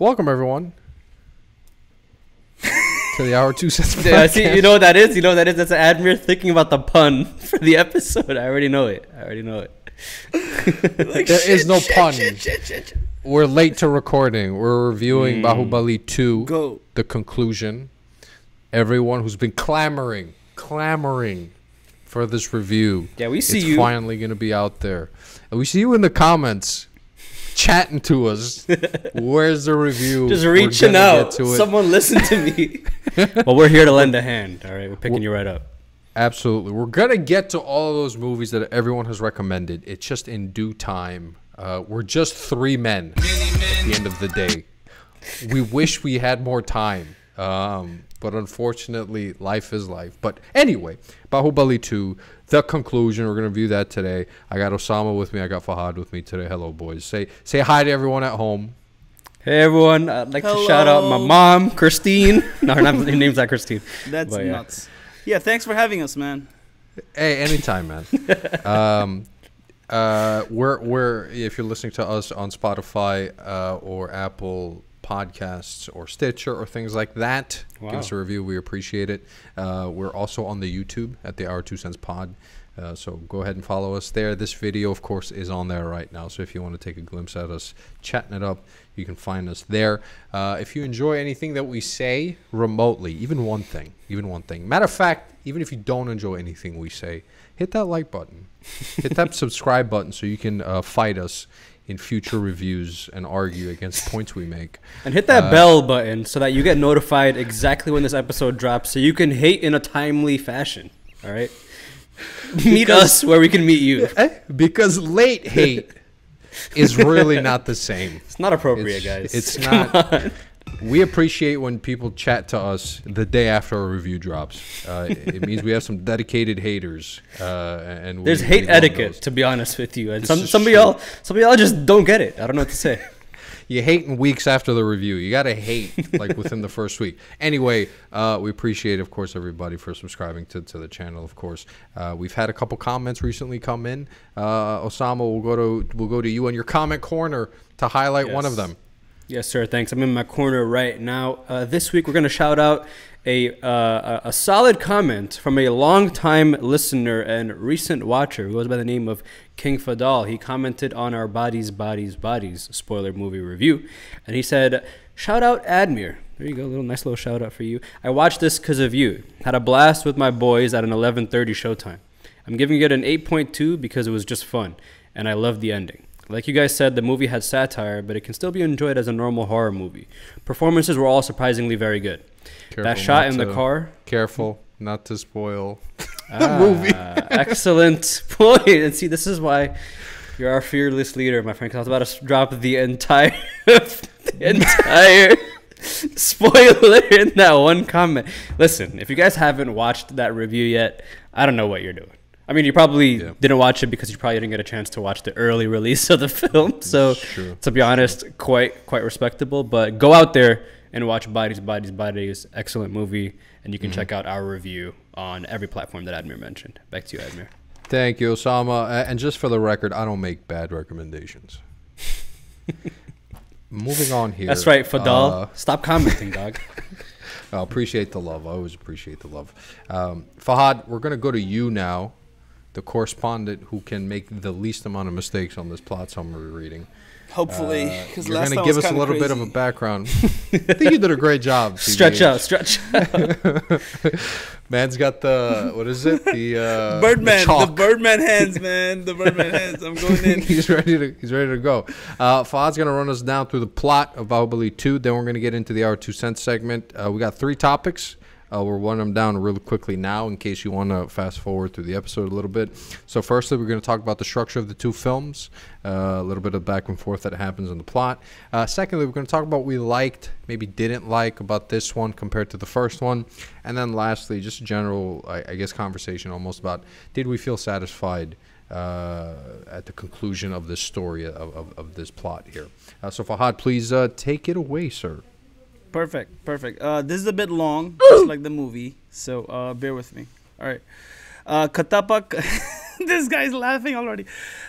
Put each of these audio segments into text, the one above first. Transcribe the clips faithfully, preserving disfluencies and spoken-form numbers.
Welcome, everyone, to the Our Two Cents Pod. Yeah, see, you know what that is? You know what that is? That's Admir thinking about the pun for the episode. I already know it. I already know it. Like, there shit, is no shit, pun. Shit, shit, shit, shit. We're late to recording. We're reviewing mm. Baahubali two, Go. The Conclusion. Everyone who's been clamoring, clamoring for this review. Yeah, we see it's you. It's finally going to be out there. And we see you in the comments. Chatting to us, where's the review? Just reaching out. Someone listen to me. Well, we're here to lend a hand. All right, we're picking we're, you right up. Absolutely, we're gonna get to all of those movies that everyone has recommended. It's just in due time. Uh, we're just three men at the end of the day. We wish we had more time, um, but unfortunately, life is life. But anyway, Baahubali two. The Conclusion. We're gonna review that today. I got Osama with me. I got Fahad with me today. Hello, boys. Say say hi to everyone at home. Hey, everyone. I'd like Hello. to shout out my mom, Christine. No, her, not, her name's not Christine. That's but, nuts. Yeah. yeah, thanks for having us, man. Hey, anytime, man. um, uh, we're we're if you're listening to us on Spotify uh, or Apple podcasts or Stitcher or things like that. Wow. Give us a review. We appreciate it. Uh, we're also on the YouTube at the Our Two Cents Pod. Uh, so go ahead and follow us there. This video, of course, is on there right now. So if you want to take a glimpse at us chatting it up, you can find us there. Uh, if you enjoy anything that we say remotely, even one thing, even one thing. Matter of fact, even if you don't enjoy anything we say, hit that like button. Hit that subscribe button so you can uh, fight us in future reviews and argue against points we make. And hit that uh, bell button so that you get notified exactly when this episode drops so you can hate in a timely fashion. All right? Meet because, us where we can meet you. Because late hate is really not the same. It's not appropriate, it's, guys. It's Come not. On. We appreciate when people chat to us the day after a review drops. Uh, it means we have some dedicated haters. Uh, and we, There's hate we etiquette, those. to be honest with you. And some, some, of y'all, some of y'all just don't get it. I don't know what to say. You're hating weeks after the review. You got to hate like within the first week. Anyway, uh, we appreciate, of course, everybody for subscribing to, to the channel, of course. Uh, we've had a couple comments recently come in. Uh, Osama, we'll go, to, we'll go to you in your comment corner to highlight yes. one of them. Yes, sir. Thanks. I'm in my corner right now. Uh, this week, we're going to shout out a, uh, a solid comment from a longtime listener and recent watcher who goes by the name of King Fadal. He commented on our Bodies, Bodies, Bodies spoiler movie review. And he said, shout out Admir. There you go. Little nice little shout out for you. I watched this because of you. Had a blast with my boys at an eleven thirty showtime. I'm giving it an eight point two because it was just fun. And I loved the ending. Like you guys said, the movie had satire, but it can still be enjoyed as a normal horror movie. Performances were all surprisingly very good. Careful that shot in to, the car. Careful not to spoil ah, the movie. Excellent point. And see, this is why you're our fearless leader, my friend. Because I was about to drop the entire, the entire spoiler in that one comment. Listen, if you guys haven't watched that review yet, I don't know what you're doing. I mean, you probably yeah. didn't watch it because you probably didn't get a chance to watch the early release of the film. So, to be honest, quite quite respectable. But go out there and watch Bodies, Bodies, Bodies. Excellent movie. And you can mm-hmm. check out our review on every platform that Admir mentioned. Back to you, Admir. Thank you, Osama. And just for the record, I don't make bad recommendations. Moving on here. That's right, Fadal. Uh, Stop commenting, dog. I appreciate the love. I always appreciate the love. Um, Fahad, we're going to go to you now. The correspondent who can make the least amount of mistakes on this plot summary reading. Hopefully, because uh, last time was kind of crazy. You're going to give us a little bit of a background. I think you did a great job. Stretch out, stretch out. Man's got the, what is it? The uh, Birdman, the, the Birdman hands, man. The Birdman hands. I'm going in. He's ready to He's ready to go. Uh, Fahad's going to run us down through the plot of Baahubali two. Then we're going to get into the Our Two Cents segment. Uh, we got three topics. Uh, we're running them down really quickly now in case you want to fast forward through the episode a little bit. So firstly, we're going to talk about the structure of the two films, uh, a little bit of back and forth that happens in the plot. Uh, secondly, we're going to talk about what we liked, maybe didn't like about this one compared to the first one. And then lastly, just a general, I, I guess, conversation almost about did we feel satisfied uh, at the conclusion of this story, of, of, of this plot here. Uh, so Fahad, please uh, take it away, sir. Perfect, perfect. Uh, this is a bit long, just like the movie, so uh, bear with me. All right. Uh, Kattappa, this guy's laughing already.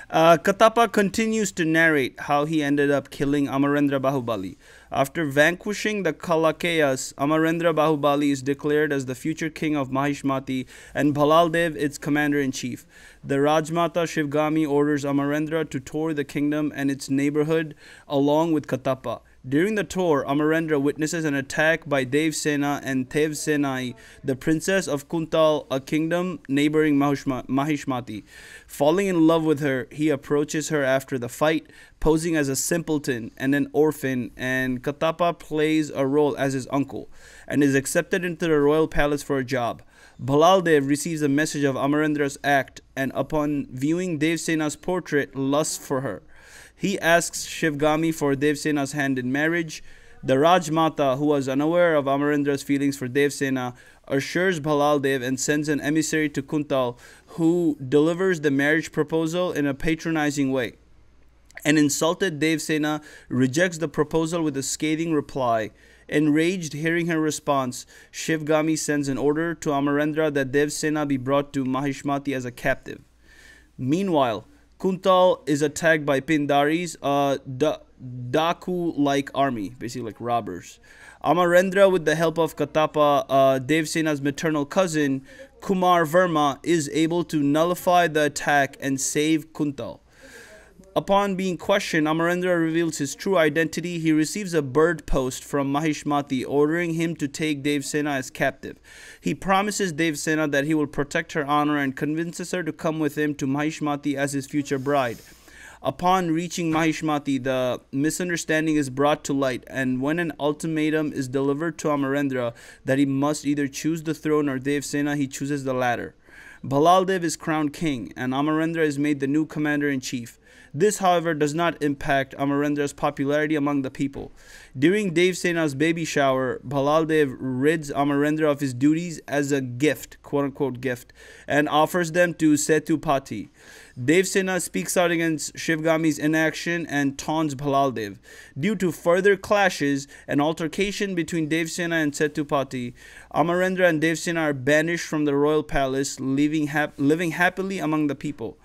Uh, Kattappa continues to narrate how he ended up killing Amarendra Baahubali, After vanquishing the Kalakayas, Amarendra Baahubali is declared as the future king of Mahishmati and Bhallaladeva its commander-in-chief. The Rajmata Sivagami orders Amarendra to tour the kingdom and its neighborhood along with Kattappa. During the tour, Amarendra witnesses an attack by Devasena and Devasena, the princess of Kuntal, a kingdom neighboring Mahishmati. Falling in love with her, he approaches her after the fight, posing as a simpleton and an orphan, and Kattappa plays a role as his uncle and is accepted into the royal palace for a job. Bhallaladeva receives a message of Amarendra's act and, upon viewing Devasena's portrait, lusts for her. He asks Sivagami for Devasena's hand in marriage. The Rajmata, who was unaware of Amarendra's feelings for Devasena, assures Bhallaladeva and sends an emissary to Kuntal, who delivers the marriage proposal in a patronizing way. An insulted Devasena rejects the proposal with a scathing reply. Enraged hearing her response, Sivagami sends an order to Amarendra that Devasena be brought to Mahishmati as a captive. Meanwhile, Kuntal is attacked by Pindaris, uh, da Daku-like army, basically like robbers. Amarendra, with the help of Kattappa, uh, Devasena's maternal cousin, Kumar Varma, is able to nullify the attack and save Kuntal. Upon being questioned, Amarendra reveals his true identity. He receives a bird post from Mahishmati ordering him to take Devasena as captive. He promises Devasena that he will protect her honor and convinces her to come with him to Mahishmati as his future bride. Upon reaching Mahishmati, the misunderstanding is brought to light, and when an ultimatum is delivered to Amarendra that he must either choose the throne or Devasena, he chooses the latter. Bhallaladeva is crowned king, and Amarendra is made the new commander-in-chief. This, however, does not impact Amarendra's popularity among the people. During Devasena's baby shower, Bhallaladeva rids Amarendra of his duties as a gift, quote-unquote gift, and offers them to Setupati. Devasena speaks out against Sivagami's inaction and taunts Bhallaladeva. Due to further clashes and altercation between Devasena and Setupati, Amarendra and Devasena are banished from the royal palace, living, hap living happily among the people.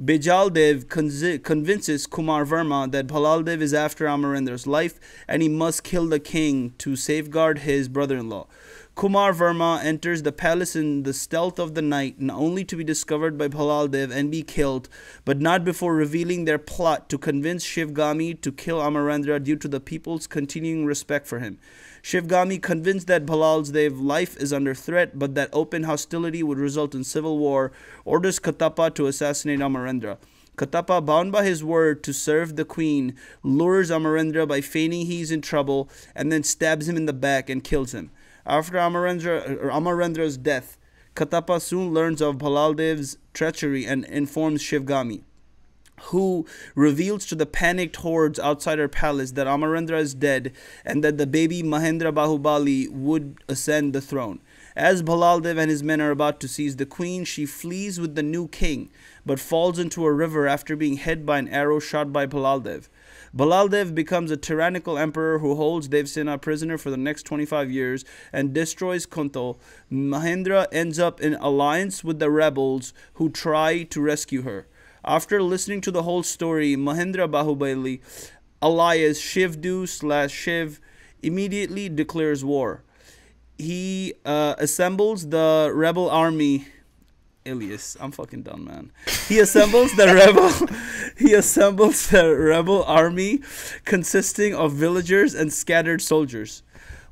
Bhallaladeva con convinces Kumar Varma that Bhallaladeva is after Amarendra's life and he must kill the king to safeguard his brother-in-law. Kumar Varma enters the palace in the stealth of the night, not only to be discovered by Bhallaladeva and be killed, but not before revealing their plot to convince Sivagami to kill Amarendra due to the people's continuing respect for him. Sivagami, convinced that Bhallaladev's life is under threat, but that open hostility would result in civil war, orders Kattappa to assassinate Amarendra. Kattappa, bound by his word to serve the queen, lures Amarendra by feigning he is in trouble and then stabs him in the back and kills him. After Amarendra, Amarendra's death, Kattappa soon learns of Bhalladeva's treachery and informs Sivagami, who reveals to the panicked hordes outside her palace that Amarendra is dead and that the baby Mahendra Baahubali would ascend the throne. As Bhallaladeva and his men are about to seize the queen, she flees with the new king but falls into a river after being hit by an arrow shot by Bhallaladeva. Bhallaladeva becomes a tyrannical emperor who holds Devasena prisoner for the next twenty-five years and destroys Kuntal. Mahendra ends up in alliance with the rebels who try to rescue her. After listening to the whole story, Mahendra Baahubali, alias Shivdu slash Shiv, immediately declares war. He uh, assembles the rebel army. Alias, I'm fucking done, man. He assembles the rebel. He assembles the rebel army, consisting of villagers and scattered soldiers.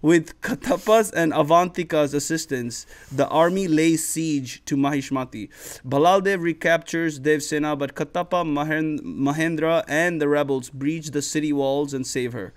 With Kattappa's and Avantika's assistance, the army lays siege to Mahishmati. Bhallaladeva recaptures Devasena, but Kattappa, Mahendra, and the rebels breach the city walls and save her.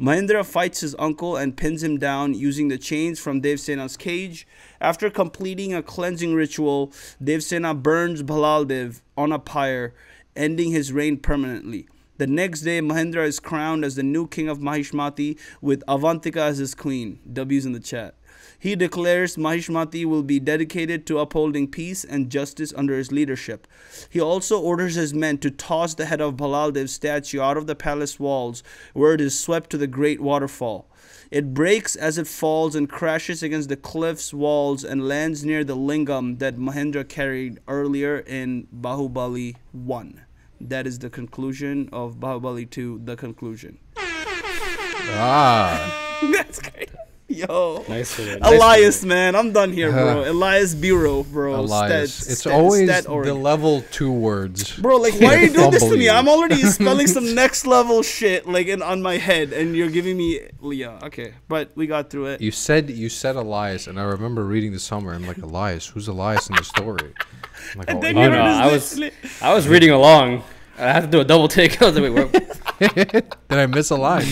Mahendra fights his uncle and pins him down using the chains from Devasena's cage. After completing a cleansing ritual, Devasena burns Bhallaladeva on a pyre, ending his reign permanently. The next day, Mahendra is crowned as the new king of Mahishmati with Avantika as his queen. W's in the chat. He declares Mahishmati will be dedicated to upholding peace and justice under his leadership. He also orders his men to toss the head of Bhalladeva's statue out of the palace walls, where it is swept to the great waterfall. It breaks as it falls and crashes against the cliff's walls and lands near the lingam that Mahendra carried earlier in Baahubali one. That is the conclusion of Baahubali two, The Conclusion. Ah. That's great. Yo. Nice video. Elias, nice man. I'm done here, bro. Uh, Elias Bureau, bro. Elias. Stat, it's stat, always stat the level two words. Bro, like, why are you doing this to me? I'm already spelling some next level shit, like, in, on my head, and you're giving me... Yeah, okay. But we got through it. You said you said Elias, and I remember reading this somewhere. I'm like, Elias? Who's Elias in the story? I'm like, and oh, then you no, I was, I was reading along. I had to do a double take. I was like, wait, did I miss a line?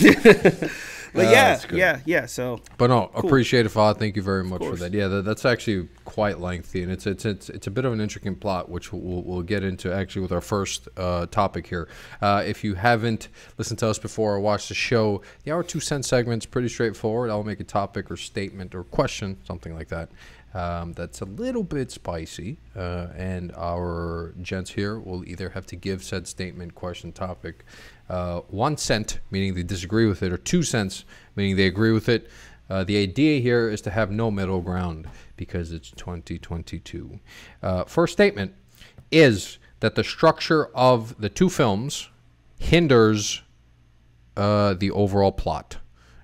But uh, yeah, yeah, yeah. So, but no, cool. Appreciate it, Fahad. Thank you very much for that. Yeah, that, that's actually quite lengthy, and it's it's it's it's a bit of an intricate plot, which we'll we'll get into actually with our first uh, topic here. Uh, if you haven't listened to us before or watched the show, the Our Two Cents segment's pretty straightforward. I'll make a topic or statement or question, something like that. Um, that's a little bit spicy, uh, and our gents here will either have to give said statement, question, topic, uh, one cent, meaning they disagree with it, or two cents, meaning they agree with it. Uh, the idea here is to have no middle ground because it's twenty twenty-two. Uh, first statement is that the structure of the two films hinders uh, the overall plot.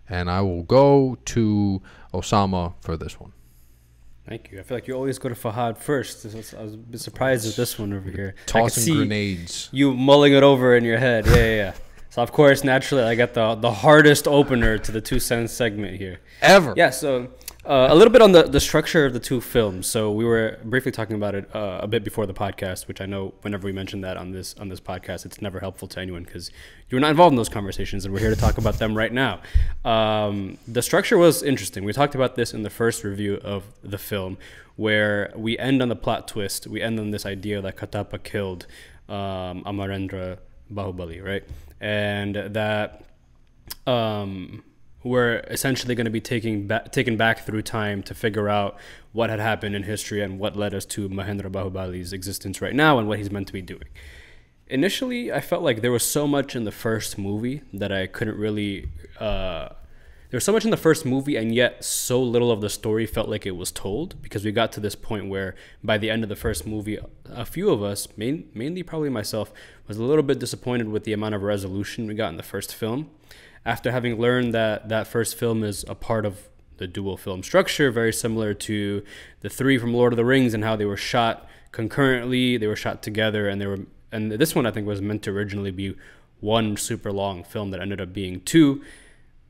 And I will go to Osama for this one. Thank you. I feel like you always go to Fahad first. I was a bit surprised at this one over here. Tossing grenades. You mulling it over in your head. Yeah, yeah, yeah. So, of course, naturally, I got the the hardest opener to the two cents segment here. Ever. Yeah, so uh, a little bit on the, the structure of the two films. So we were briefly talking about it uh, a bit before the podcast, which I know whenever we mention that on this, on this podcast, it's never helpful to anyone because you were not involved in those conversations, and we're here to talk about them right now. Um, the structure was interesting. We talked about this in the first review of the film, where we end on the plot twist. We end on this idea that Kattappa killed um, Amarendra Baahubali, right? And that um, we're essentially going to be taking ba taken back through time to figure out what had happened in history and what led us to Mahendra Baahubali's existence right now and what he's meant to be doing. Initially, I felt like there was so much in the first movie that I couldn't really... Uh, there was so much in the first movie, and yet so little of the story felt like it was told, because we got to this point where by the end of the first movie, a few of us, main, mainly probably myself, was a little bit disappointed with the amount of resolution we got in the first film. After having learned that that first film is a part of the dual film structure, very similar to the three from Lord of the Rings and how they were shot concurrently, they were shot together, and they were... And this one, I think, was meant to originally be one super long film that ended up being two.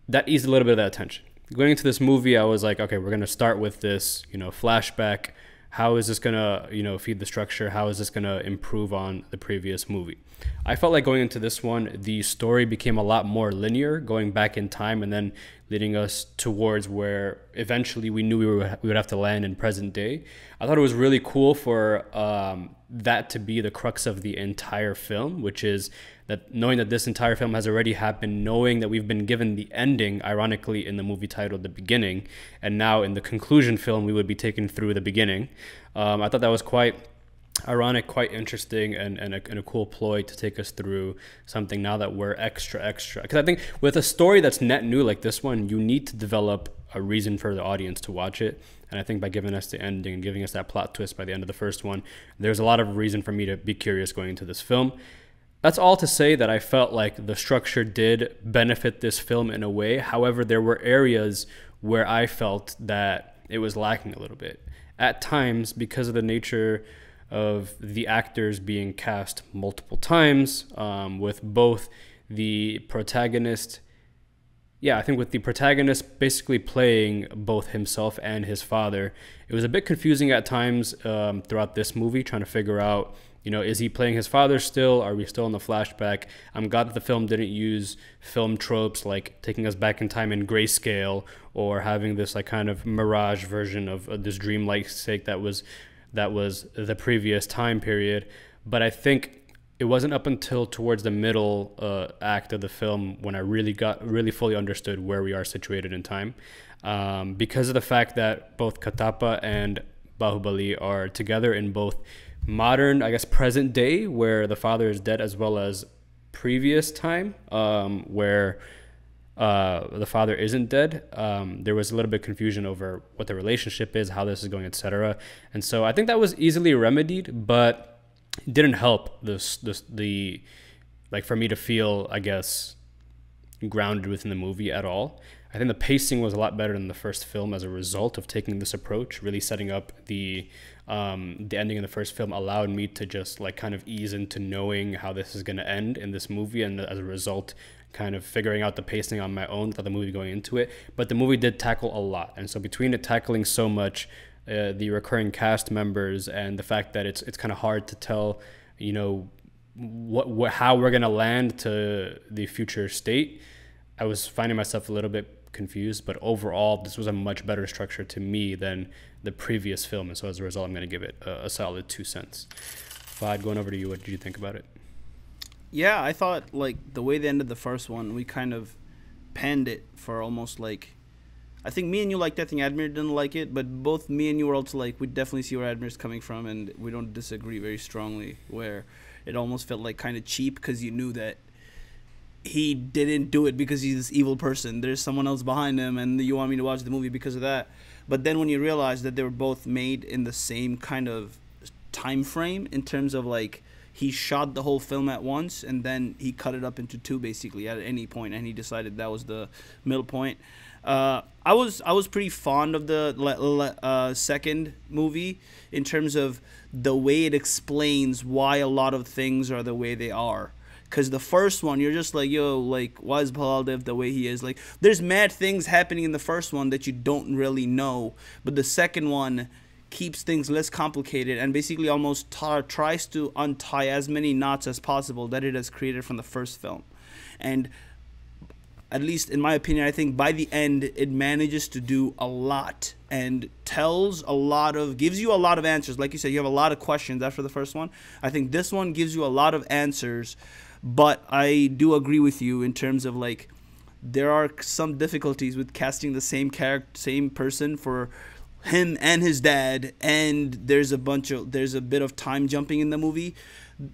That eased a little bit of that tension. Going into this movie, I was like, okay, we're going to start with this, you know, flashback. How is this going to, you know, feed the structure? How is this going to improve on the previous movie? I felt like going into this one, the story became a lot more linear, going back in time and then leading us towards where eventually we knew we, were, we would have to land in present day. I thought it was really cool for um, that to be the crux of the entire film, which is that knowing that this entire film has already happened, knowing that we've been given the ending, ironically, in the movie titled The Beginning, and now in the conclusion film, we would be taken through the beginning. Um, I thought that was quite... ironic, quite interesting, and, and, a, and a cool ploy to take us through something now that we're extra extra. Because I think with a story that's net new like this one, you need to develop a reason for the audience to watch it. And I think by giving us the ending and giving us that plot twist by the end of the first one, there's a lot of reason for me to be curious going into this film. That's all to say that I felt like the structure did benefit this film in a way. However, there were areas where I felt that it was lacking a little bit. At times, because of the nature of the actors being cast multiple times, um, with both the protagonist, yeah, I think with the protagonist basically playing both himself and his father, it was a bit confusing at times um, throughout this movie, trying to figure out, you know, is he playing his father still? Are we still in the flashback? I'm glad that the film didn't use film tropes like taking us back in time in grayscale or having this like kind of mirage version of uh, this dreamlike state that was that was the previous time period. But I think it wasn't up until towards the middle uh, act of the film when I really got really fully understood where we are situated in time. Um, because of the fact that both Kattappa and Baahubali are together in both modern, I guess, present day, where the father is dead, as well as previous time, um, where Uh, the father isn't dead. Um, there was a little bit of confusion over what the relationship is, how this is going, et cetera. And so I think that was easily remedied, but didn't help this, this the like for me to feel, I guess, grounded within the movie at all. I think the pacing was a lot better than the first film as a result of taking this approach, really setting up the um, the ending in the first film allowed me to just like kind of ease into knowing how this is going to end in this movie, and as a result kind of figuring out the pacing on my own without the movie going into it. But the movie did tackle a lot, and so between it tackling so much, uh, the recurring cast members and the fact that it's it's kind of hard to tell, you know, what, what how we're going to land to the future state, I was finding myself a little bit confused. But overall, this was a much better structure to me than the previous film, and so as a result, I'm going to give it a, a solid two cents. Fahad, going over to you, what did you think about it? Yeah, I thought like the way they ended the first one, we kind of panned it for almost like, I think me and you liked that thing. Admir didn't like it, but both me and you were also like, we definitely see where Admir's coming from, and we don't disagree very strongly. Where it almost felt like kind of cheap because you knew that he didn't do it because he's this evil person. There's someone else behind him, and you want me to watch the movie because of that. But then when you realize that they were both made in the same kind of time frame, in terms of like he shot the whole film at once and then he cut it up into two basically at any point, and he decided that was the middle point. Uh, I was I was pretty fond of the le le uh, second movie in terms of the way it explains why a lot of things are the way they are. Because the first one, you're just like, yo, like, why is Bhallaladeva the way he is? Like, there's mad things happening in the first one that you don't really know. But the second one keeps things less complicated and basically almost tries to untie as many knots as possible that it has created from the first film. And at least in my opinion, I think by the end, it manages to do a lot and tells a lot of, gives you a lot of answers. Like you said, you have a lot of questions after the first one. I think this one gives you a lot of answers. But I do agree with you in terms of like there are some difficulties with casting the same character, same person for him and his dad, and there's a bunch of there's a bit of time jumping in the movie.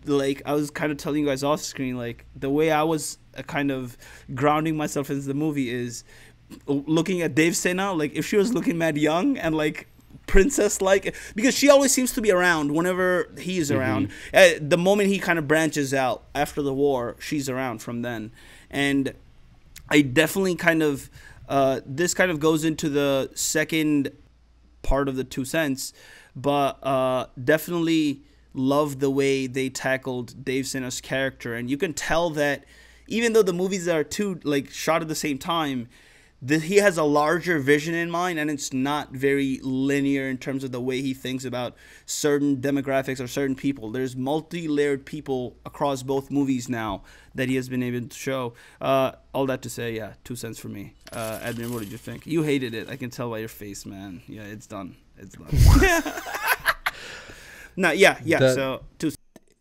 Like I was kind of telling you guys off screen, like the way I was kind of grounding myself into the movie is looking at Devasena, like if she was looking mad young and like princess like, because she always seems to be around whenever he is around. Mm-hmm. At the moment he kind of branches out after the war, she's around from then. And I definitely kind of uh this kind of goes into the second part of the two cents, but uh definitely love the way they tackled Devasena's character. And you can tell that even though the movies are two like shot at the same time, that he has a larger vision in mind, and it's not very linear in terms of the way he thinks about certain demographics or certain people. There's multi-layered people across both movies now that he has been able to show. Uh, all that to say, yeah, two cents for me. Uh, Admir, what did you think? You hated it. I can tell by your face, man. Yeah, it's done. It's done. No, yeah, yeah. The, so two.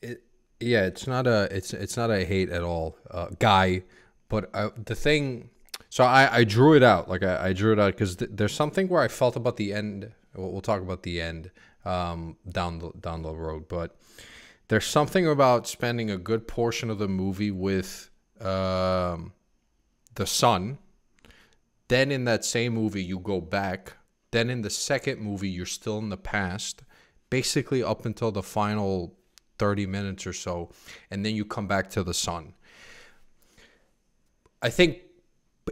It, yeah, it's not a. It's it's not a hate at all, uh, guy. But uh, the thing. So I, I drew it out, like I, I drew it out, because th there's something where I felt about the end. We'll, we'll talk about the end um, down the down the road, but there's something about spending a good portion of the movie with um, the son. Then in that same movie, you go back. Then in the second movie, you're still in the past, basically up until the final thirty minutes or so, and then you come back to the son. I think.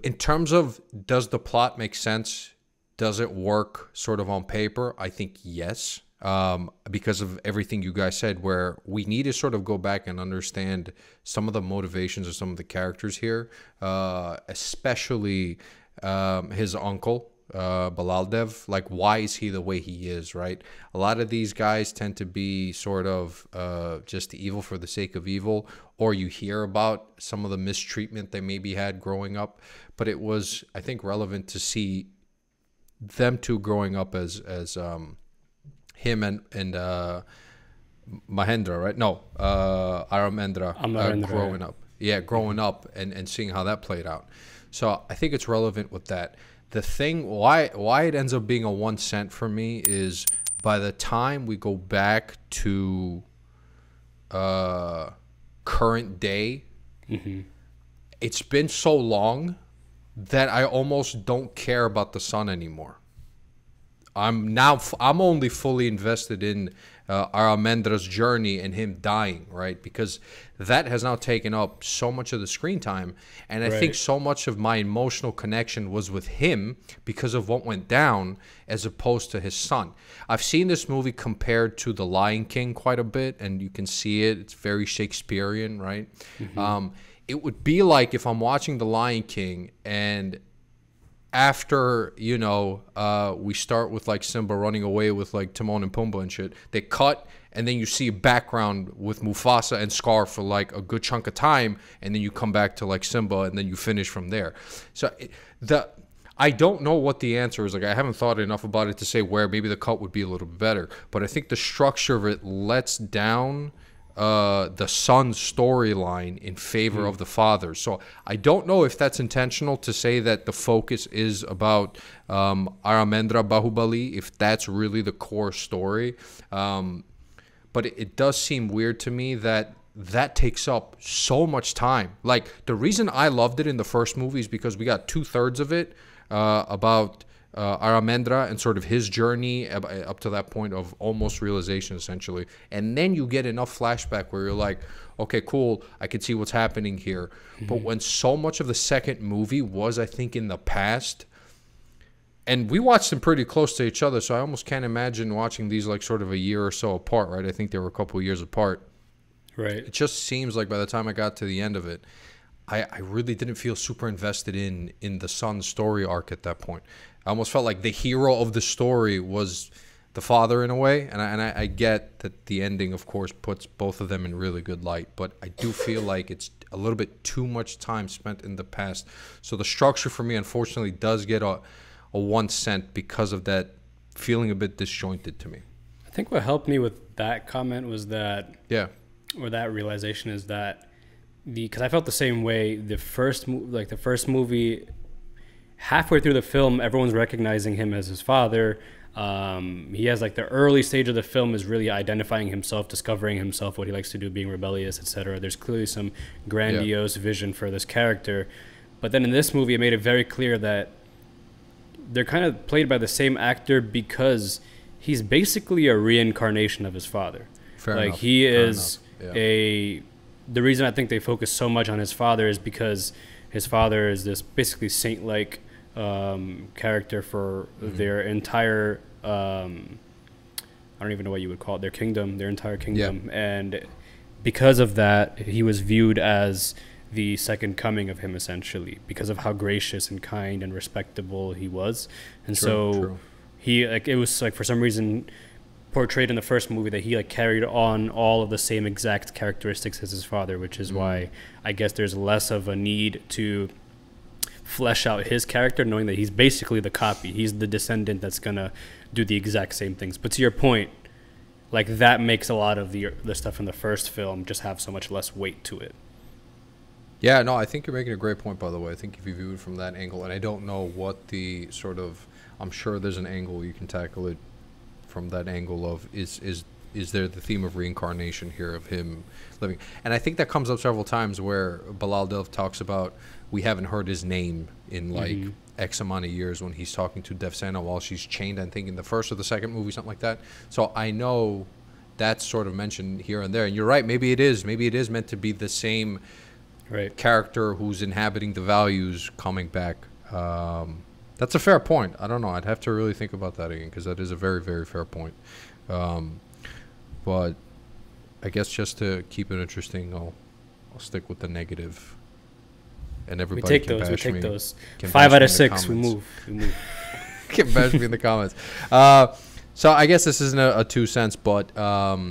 In terms of does the plot make sense, does it work sort of on paper, I think yes, um, because of everything you guys said, where we need to sort of go back and understand some of the motivations of some of the characters here, uh, especially um, his uncle, uh, Bhallaladeva. Like, why is he the way he is, right? A lot of these guys tend to be sort of uh, just evil for the sake of evil, or you hear about some of the mistreatment they maybe had growing up. But it was, I think, relevant to see them two growing up as as um, him and and uh, Mahendra, right? No, uh, Amarendra uh, growing up, yeah, growing up, and and seeing how that played out. So I think it's relevant with that. The thing why why it ends up being a one cent for me is by the time we go back to uh, current day, mm-hmm. It's been so long that I almost don't care about the son anymore. I'm now f I'm only fully invested in uh, Aramendra's journey and him dying, right? Because that has now taken up so much of the screen time, and I right. think so much of my emotional connection was with him because of what went down, as opposed to his son. I've seen this movie compared to The Lion King quite a bit, and you can see it. It's very Shakespearean, right? Mm-hmm. Um, it would be like if I'm watching The Lion King and after, you know, uh, we start with like Simba running away with like Timon and Pumbaa and shit, they cut and then you see a background with Mufasa and Scar for like a good chunk of time, and then you come back to like Simba and then you finish from there. So it, the I don't know what the answer is. Like, I haven't thought enough about it to say where maybe the cut would be a little bit better, but I think the structure of it lets down uh the son's storyline in favor mm. of the father. So I don't know if that's intentional to say that the focus is about um Amarendra Baahubali, if that's really the core story, um but it, it does seem weird to me that that takes up so much time. Like, the reason I loved it in the first movie is because we got two-thirds of it uh about Uh, Amarendra and sort of his journey up to that point of almost realization, essentially, and then you get enough flashback where you're like, okay, cool, I can see what's happening here. Mm-hmm. But when so much of the second movie was, I think, in the past, and we watched them pretty close to each other, so I almost can't imagine watching these like sort of a year or so apart, right? I think they were a couple of years apart, right? It just seems like by the time I got to the end of it, I, I really didn't feel super invested in in the son's story arc at that point. I almost felt like the hero of the story was the father in a way, and I, and I, I get that the ending, of course, puts both of them in really good light, but I do feel like it's a little bit too much time spent in the past. So the structure for me, unfortunately, does get a, a one cent because of that feeling a bit disjointed to me. I think what helped me with that comment was that, yeah, or that realization is that the because I felt the same way. The first like the first movie. Halfway through the film, everyone's recognizing him as his father. Um, he has like the early stage of the film is really identifying himself, discovering himself, what he likes to do, being rebellious, et cetera. There's clearly some grandiose yeah. vision for this character. But then in this movie, it made it very clear that they're kind of played by the same actor because he's basically a reincarnation of his father. Fair like enough. He is yeah. a... The reason I think they focus so much on his father is because his father is this basically saint-like um character for mm-hmm. their entire um I don't even know what you would call it, their kingdom, their entire kingdom. Yeah. And because of that, he was viewed as the second coming of him, essentially, because of how gracious and kind and respectable he was. And true, so true. He like it was like for some reason portrayed in the first movie that he like carried on all of the same exact characteristics as his father, which is mm-hmm. why I guess there's less of a need to flesh out his character, knowing that he's basically the copy. He's the descendant that's gonna do the exact same things. But to your point, like, that makes a lot of the the stuff in the first film just have so much less weight to it. Yeah, no, I think you're making a great point, by the way. I think if you view it from that angle, and I don't know what the sort of, I'm sure there's an angle you can tackle it from that angle of is is is there the theme of reincarnation here of him living? And I think that comes up several times where Bhallaladeva talks about we haven't heard his name in like mm-hmm. X amount of years when he's talking to Devasena while she's chained, I think, in the first or the second movie, something like that. So I know that's sort of mentioned here and there. And you're right, maybe it is. Maybe it is meant to be the same right. character who's inhabiting the values coming back. Um, that's a fair point. I don't know. I'd have to really think about that again because that is a very, very fair point. Um, But I guess just to keep it interesting, I'll, I'll stick with the negative. And everybody we take can those, bash we take me. Those. Five out of six, we move. We move. Can bash me in the comments. Uh, so I guess this isn't a, a two cents, but um,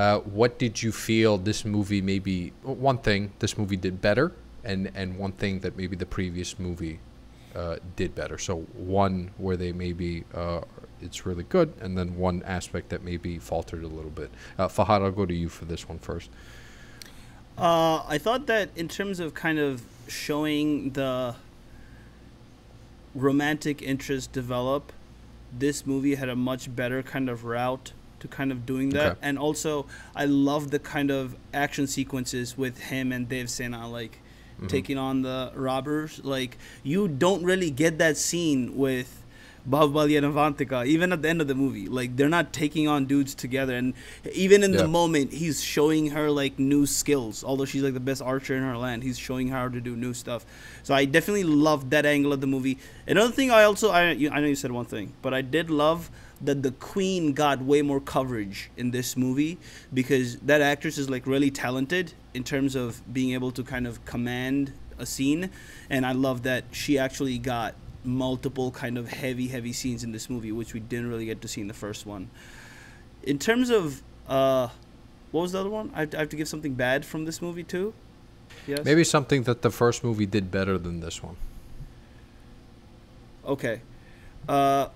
uh, what did you feel this movie maybe... One thing this movie did better, and, and one thing that maybe the previous movie uh, did better. So one where they maybe... Uh, it's really good, and then one aspect that maybe faltered a little bit. Uh, Fahad, I'll go to you for this one first. Uh, I thought that in terms of kind of showing the romantic interest develop, this movie had a much better kind of route to kind of doing that. Okay. And also, I love the kind of action sequences with him and Devasena, like mm-hmm. taking on the robbers. Like, you don't really get that scene with Baahubali and Avantika, even at the end of the movie, like they're not taking on dudes together. And even in yeah. the moment, he's showing her like new skills. Although she's like the best archer in her land, he's showing her how to do new stuff. So I definitely loved that angle of the movie. Another thing I also, I, you, I know you said one thing, but I did love that the queen got way more coverage in this movie, because that actress is like really talented in terms of being able to kind of command a scene. And I love that she actually got multiple kind of heavy, heavy scenes in this movie, which we didn't really get to see in the first one. In terms of, uh, what was the other one? I have to, I have to give something bad from this movie too? Yes? Maybe something that the first movie did better than this one. Okay. Uh,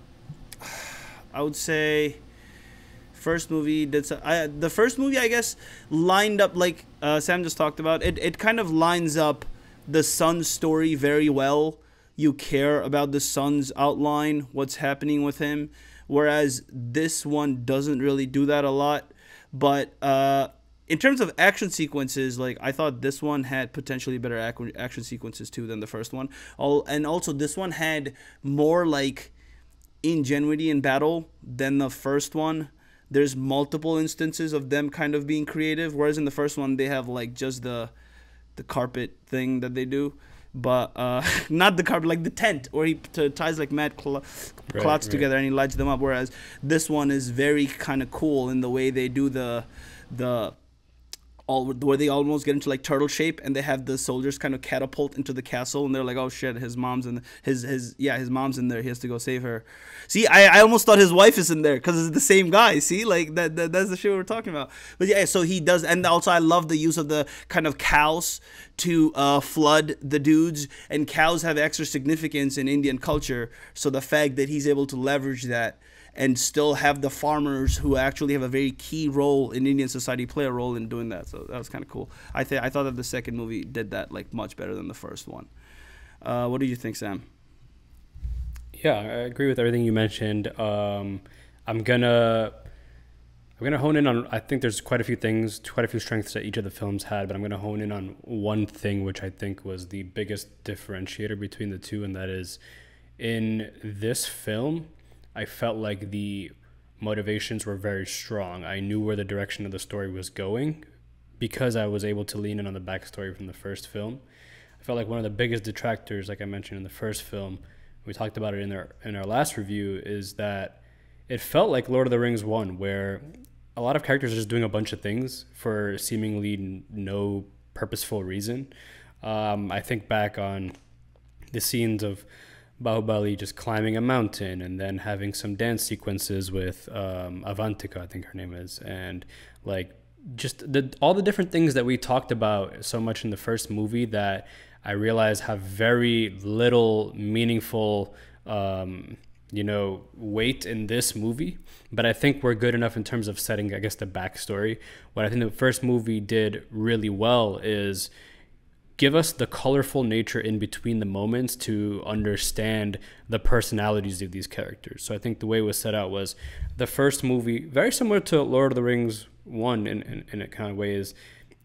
I would say first movie did so, I, the first movie, I guess, lined up like uh, Sam just talked about. It, it kind of lines up the son's story very well. You care about the son's outline, what's happening with him, whereas this one doesn't really do that a lot. But uh, in terms of action sequences, like I thought this one had potentially better ac action sequences too than the first one. All, and also this one had more like ingenuity in battle than the first one. There's multiple instances of them kind of being creative, whereas in the first one they have like just the the carpet thing that they do, but uh not the carpet, like the tent where he ties like mad cl right, clots right. together and he lights them up, whereas this one is very kind of cool in the way they do the the all where they almost get into like turtle shape and they have the soldiers kind of catapult into the castle and they're like, oh shit, his mom's in his his yeah his mom's in there, he has to go save her. See, I, I almost thought his wife is in there because it's the same guy. See, like that, that that's the shit we're talking about. But yeah, so he does. And also I love the use of the kind of cows to uh, flood the dudes, and cows have extra significance in Indian culture, so the fact that he's able to leverage that and still have the farmers, who actually have a very key role in Indian society, play a role in doing that. So that was kind of cool. I think I thought that the second movie did that like much better than the first one. Uh, what do you think, Sam? Yeah, I agree with everything you mentioned. Um, I'm gonna I'm gonna hone in on. I think there's quite a few things, quite a few strengths that each of the films had, but I'm gonna hone in on one thing which I think was the biggest differentiator between the two, and that is in this film, I felt like the motivations were very strong. I knew where the direction of the story was going because I was able to lean in on the backstory from the first film. I felt like one of the biggest detractors, like I mentioned in the first film, we talked about it in our, in our last review, is that it felt like Lord of the Rings one, where a lot of characters are just doing a bunch of things for seemingly no purposeful reason. Um, I think back on the scenes of Baahubali just climbing a mountain and then having some dance sequences with um, Avantika, I think her name is, and like just the, all the different things that we talked about so much in the first movie that I realize have very little meaningful, um, you know, weight in this movie. But I think we're good enough in terms of setting, I guess, the backstory. What I think the first movie did really well is give us the colorful nature in between the moments to understand the personalities of these characters. So I think the way it was set out was the first movie, very similar to Lord of the Rings one in, in, in a kind of way, is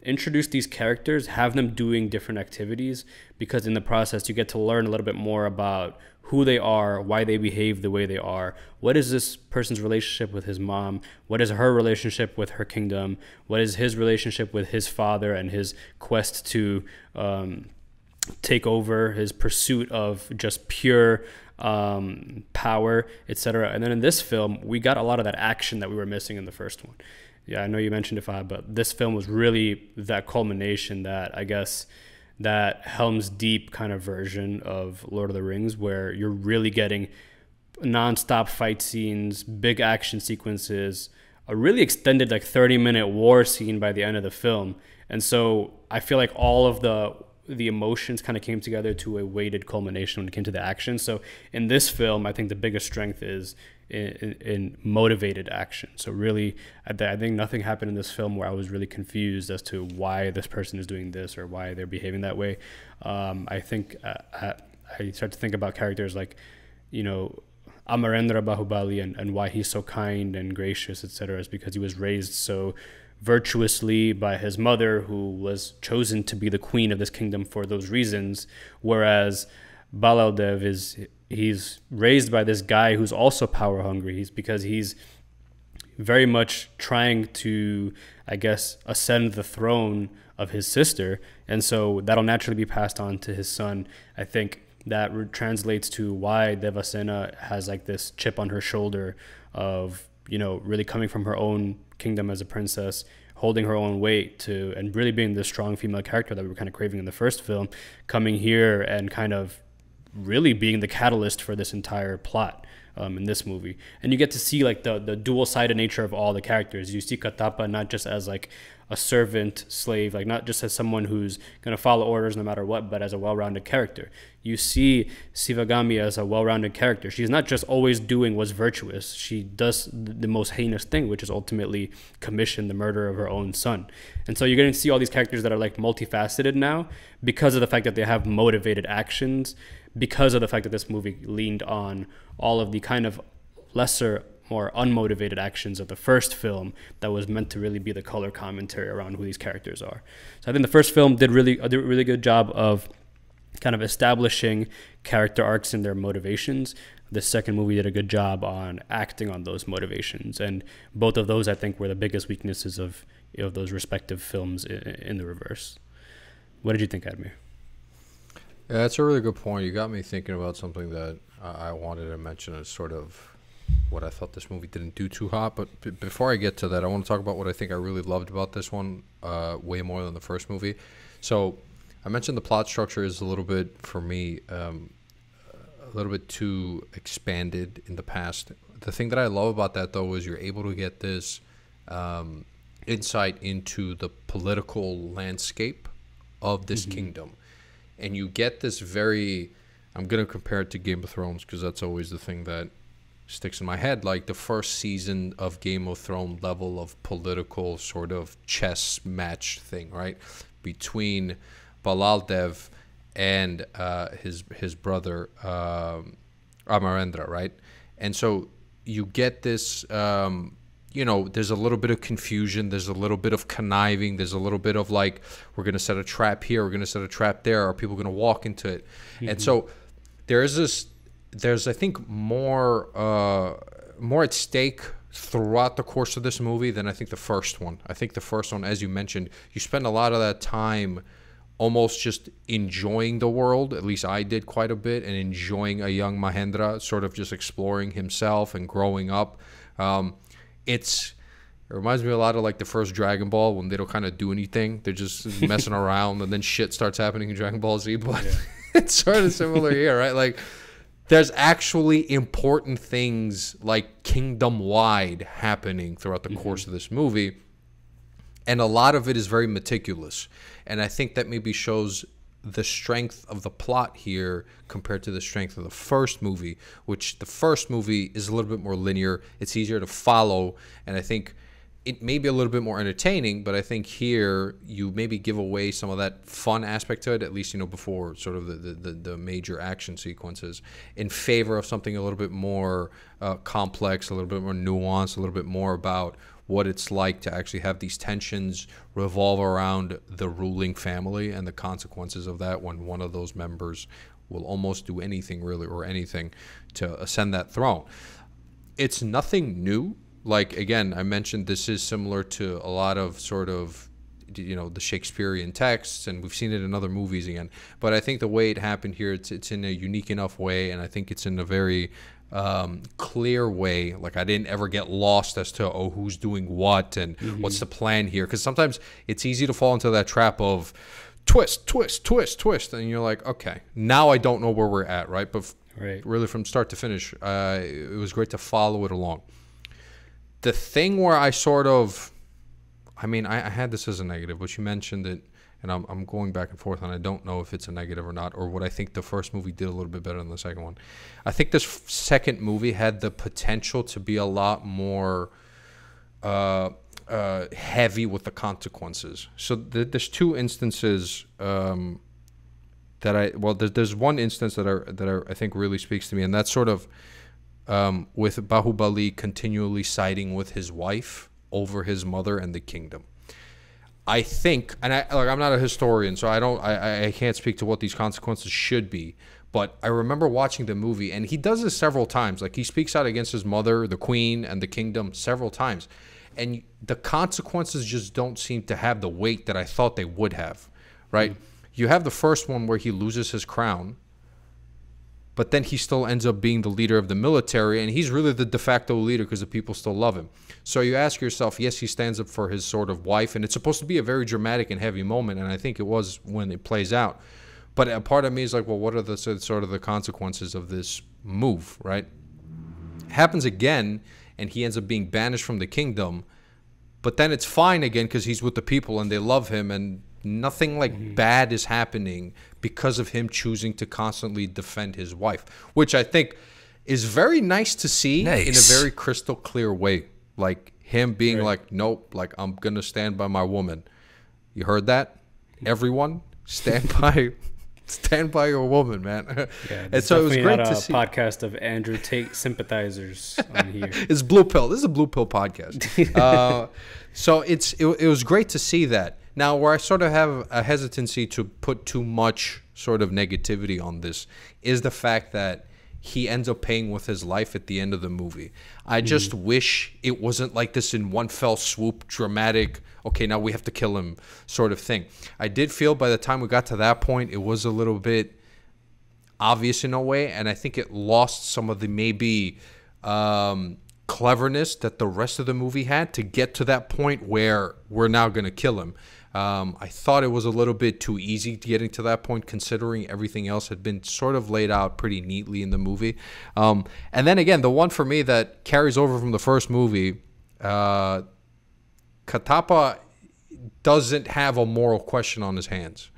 introduce these characters, have them doing different activities, because in the process you get to learn a little bit more about who they are, why they behave the way they are, what is this person's relationship with his mom, what is her relationship with her kingdom, what is his relationship with his father and his quest to um, take over, his pursuit of just pure um, power, et cetera. And then in this film, we got a lot of that action that we were missing in the first one. Yeah, I know you mentioned it, Fahad, but this film was really that culmination, that, I guess, that Helm's Deep kind of version of Lord of the Rings, where you're really getting nonstop fight scenes, big action sequences, a really extended like thirty minute war scene by the end of the film. And so I feel like all of the the emotions kind of came together to a weighted culmination when it came to the action. So in this film, I think the biggest strength is in, in, in motivated action. So really, I, th I think nothing happened in this film where I was really confused as to why this person is doing this or why they're behaving that way. Um, I think uh, I, I start to think about characters like, you know, Amarendra Baahubali, and, and why he's so kind and gracious, et cetera, is because he was raised so virtuously by his mother, who was chosen to be the queen of this kingdom for those reasons, whereas Bhallaladeva is he's raised by this guy who's also power hungry. He's because he's very much trying to, I guess, ascend the throne of his sister. And so that'll naturally be passed on to his son. I think that translates to why Devasena has like this chip on her shoulder of, you know, really coming from her own kingdom as a princess, holding her own weight to, and really being this strong female character that we were kind of craving in the first film, coming here and kind of really being the catalyst for this entire plot um, in this movie. And you get to see like the, the dual-sided nature of all the characters. You see Kattappa not just as like a servant slave, like not just as someone who's going to follow orders no matter what, but as a well-rounded character. You see Sivagami as a well-rounded character. She's not just always doing what's virtuous. She does the most heinous thing, which is ultimately commission the murder of her own son. And so you're going to see all these characters that are like multifaceted now because of the fact that they have motivated actions, because of the fact that this movie leaned on all of the kind of lesser, more unmotivated actions of the first film that was meant to really be the color commentary around who these characters are. So I think the first film did really did a really good job of kind of establishing character arcs and their motivations. The second movie did a good job on acting on those motivations. And both of those, I think, were the biggest weaknesses of, you know, those respective films in, in the reverse. What did you think, Admir? Yeah, that's a really good point. You got me thinking about something that I wanted to mention as sort of what I thought this movie didn't do too hot. But b before I get to that, I want to talk about what I think I really loved about this one uh, way more than the first movie. So I mentioned the plot structure is a little bit, for me, um, a little bit too expanded in the past. The thing that I love about that, though, is you're able to get this um, insight into the political landscape of this mm-hmm. kingdom. And you get this very, I'm going to compare it to Game of Thrones because that's always the thing that sticks in my head, like the first season of Game of Thrones level of political sort of chess match thing, right? Between Bhallaladeva and uh, his his brother, um, Amarendra, right? And so you get this, um, you know, there's a little bit of confusion. There's a little bit of conniving. There's a little bit of like, we're going to set a trap here. We're going to set a trap there. Are people going to walk into it? Mm-hmm. And so there's this, there's, I think, more, uh, more at stake throughout the course of this movie than I think the first one. I think the first one, as you mentioned, you spend a lot of that time almost just enjoying the world, at least I did quite a bit, and enjoying a young Mahendra, sort of just exploring himself and growing up. Um, it's, it reminds me a lot of like the first Dragon Ball when they don't kind of do anything. They're just messing around and then shit starts happening in Dragon Ball Z. But yeah. It's sort of similar here, right? Like, there's actually important things like kingdom-wide happening throughout the mm-hmm. course of this movie. And a lot of it is very meticulous. And I think that maybe shows the strength of the plot here compared to the strength of the first movie, which the first movie is a little bit more linear. It's easier to follow. And I think it may be a little bit more entertaining, but I think here you maybe give away some of that fun aspect to it, at least, you know, before sort of the, the, the major action sequences, in favor of something a little bit more uh, complex, a little bit more nuanced, a little bit more about what it's like to actually have these tensions revolve around the ruling family and the consequences of that when one of those members will almost do anything really or anything to ascend that throne. It's nothing new. Like, again, I mentioned this is similar to a lot of sort of, you know, the Shakespearean texts, and we've seen it in other movies again. But I think the way it happened here, it's, it's in a unique enough way, and I think it's in a very um, clear way. Like, I didn't ever get lost as to, oh, who's doing what and mm-hmm. what's the plan here? Because sometimes it's easy to fall into that trap of twist, twist, twist, twist. And you're like, okay, now I don't know where we're at, right? But right. really from start to finish, uh, it was great to follow it along. The thing where I sort of, I mean, I, I had this as a negative, but you mentioned it, and I'm, I'm going back and forth, and I don't know if it's a negative or not, or what I think the first movie did a little bit better than the second one. I think this second movie had the potential to be a lot more uh, uh, heavy with the consequences. So th there's two instances um, that I, well, there, there's one instance that I, that I, I think really speaks to me, and that's sort of, Um, with Baahubali continually siding with his wife over his mother and the kingdom. I think, and I, like, I'm not a historian, so I don't, I, I can't speak to what these consequences should be, But I remember watching the movie, and he does this several times. Like, he speaks out against his mother, the queen, and the kingdom several times. And the consequences just don't seem to have the weight that I thought they would have, right? Mm. You have the first one where he loses his crown, but then he still ends up being the leader of the military, and he's really the de facto leader because the people still love him. So you ask yourself, yes, he stands up for his sort of wife, and it's supposed to be a very dramatic and heavy moment, and I think it was when it plays out. But a part of me is like, well, what are the sort of the consequences of this move, right? It happens again, and he ends up being banished from the kingdom. But then it's fine again because he's with the people and they love him, and nothing like mm-hmm. bad is happening because of him choosing to constantly defend his wife, which I think is very nice to see nice. in a very crystal clear way. Like him being right. like, nope, like I'm going to stand by my woman. You heard that? Everyone, stand by Stand by your woman, man. Yeah, and so it was great not a to see. Podcast of Andrew Tate sympathizers on here. It's Blue Pill. This is a Blue Pill podcast. uh, so it's it, it was great to see that. Now, where I sort of have a hesitancy to put too much sort of negativity on this is the fact that he ends up paying with his life at the end of the movie. I just mm. wish it wasn't like this in one fell swoop, dramatic, okay, now we have to kill him sort of thing. I did feel by the time we got to that point, it was a little bit obvious in a way, and I think it lost some of the maybe um, cleverness that the rest of the movie had to get to that point where we're now going to kill him. Um, I thought it was a little bit too easy getting to that point, considering everything else had been sort of laid out pretty neatly in the movie. Um, and then again, the one for me that carries over from the first movie, uh, Kattappa doesn't have a moral question on his hands.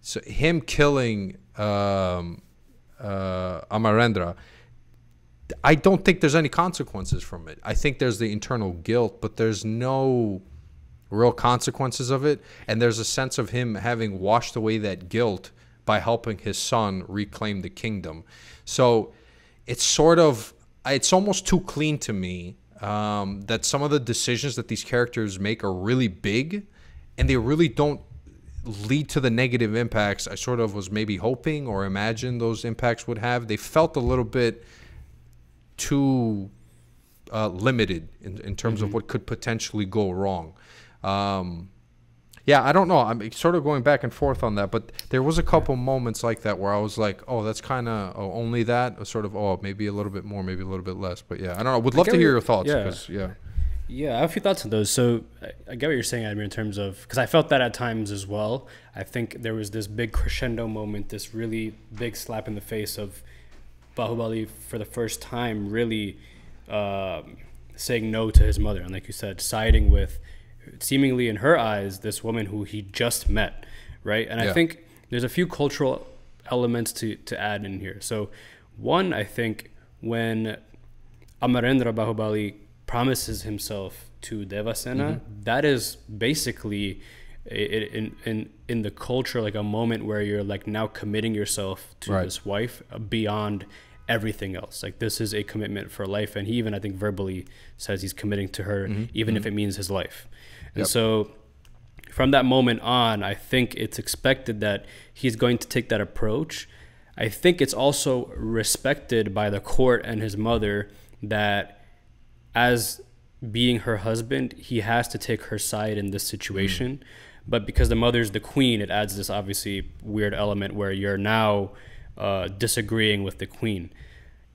So him killing um, uh, Amarendra, I don't think there's any consequences from it. I think there's the internal guilt, but there's no real consequences of it, and there's a sense of him having washed away that guilt by helping his son reclaim the kingdom. So it's sort of, it's almost too clean to me um, that some of the decisions that these characters make are really big, and they really don't lead to the negative impacts I sort of was maybe hoping or imagined those impacts would have. They felt a little bit too uh, limited in, in terms mm-hmm. of what could potentially go wrong. Um, yeah, I don't know. I'm sort of going back and forth on that, but there was a couple moments like that where I was like, oh, that's kind of oh, only that, or sort of, oh, maybe a little bit more, maybe a little bit less. But yeah, I don't know. I would love to hear your thoughts. Yeah. yeah. Yeah, I have a few thoughts on those. So I get what you're saying, Admir, in terms of, because I felt that at times as well. I think there was this big crescendo moment, this really big slap in the face of Baahubali for the first time really uh, saying no to his mother. And like you said, siding with, seemingly in her eyes, this woman who he just met, right? And yeah. I think there's a few cultural elements to, to add in here. So one, I think when Amarendra Baahubali promises himself to Devasena, mm-hmm. that is basically in, in, in the culture, like a moment where you're like now committing yourself to right. this wife beyond everything else. Like this is a commitment for life. And he even, I think, verbally says he's committing to her, mm-hmm. even mm-hmm. if it means his life. And yep. so from that moment on, I think it's expected that he's going to take that approach. I think it's also respected by the court and his mother that as being her husband, he has to take her side in this situation. Mm. But because the mother's the queen, it adds this obviously weird element where you're now uh, disagreeing with the queen.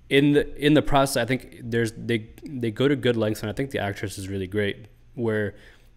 In the in the process, I think there's they, they go to good lengths, and I think the actress is really great, where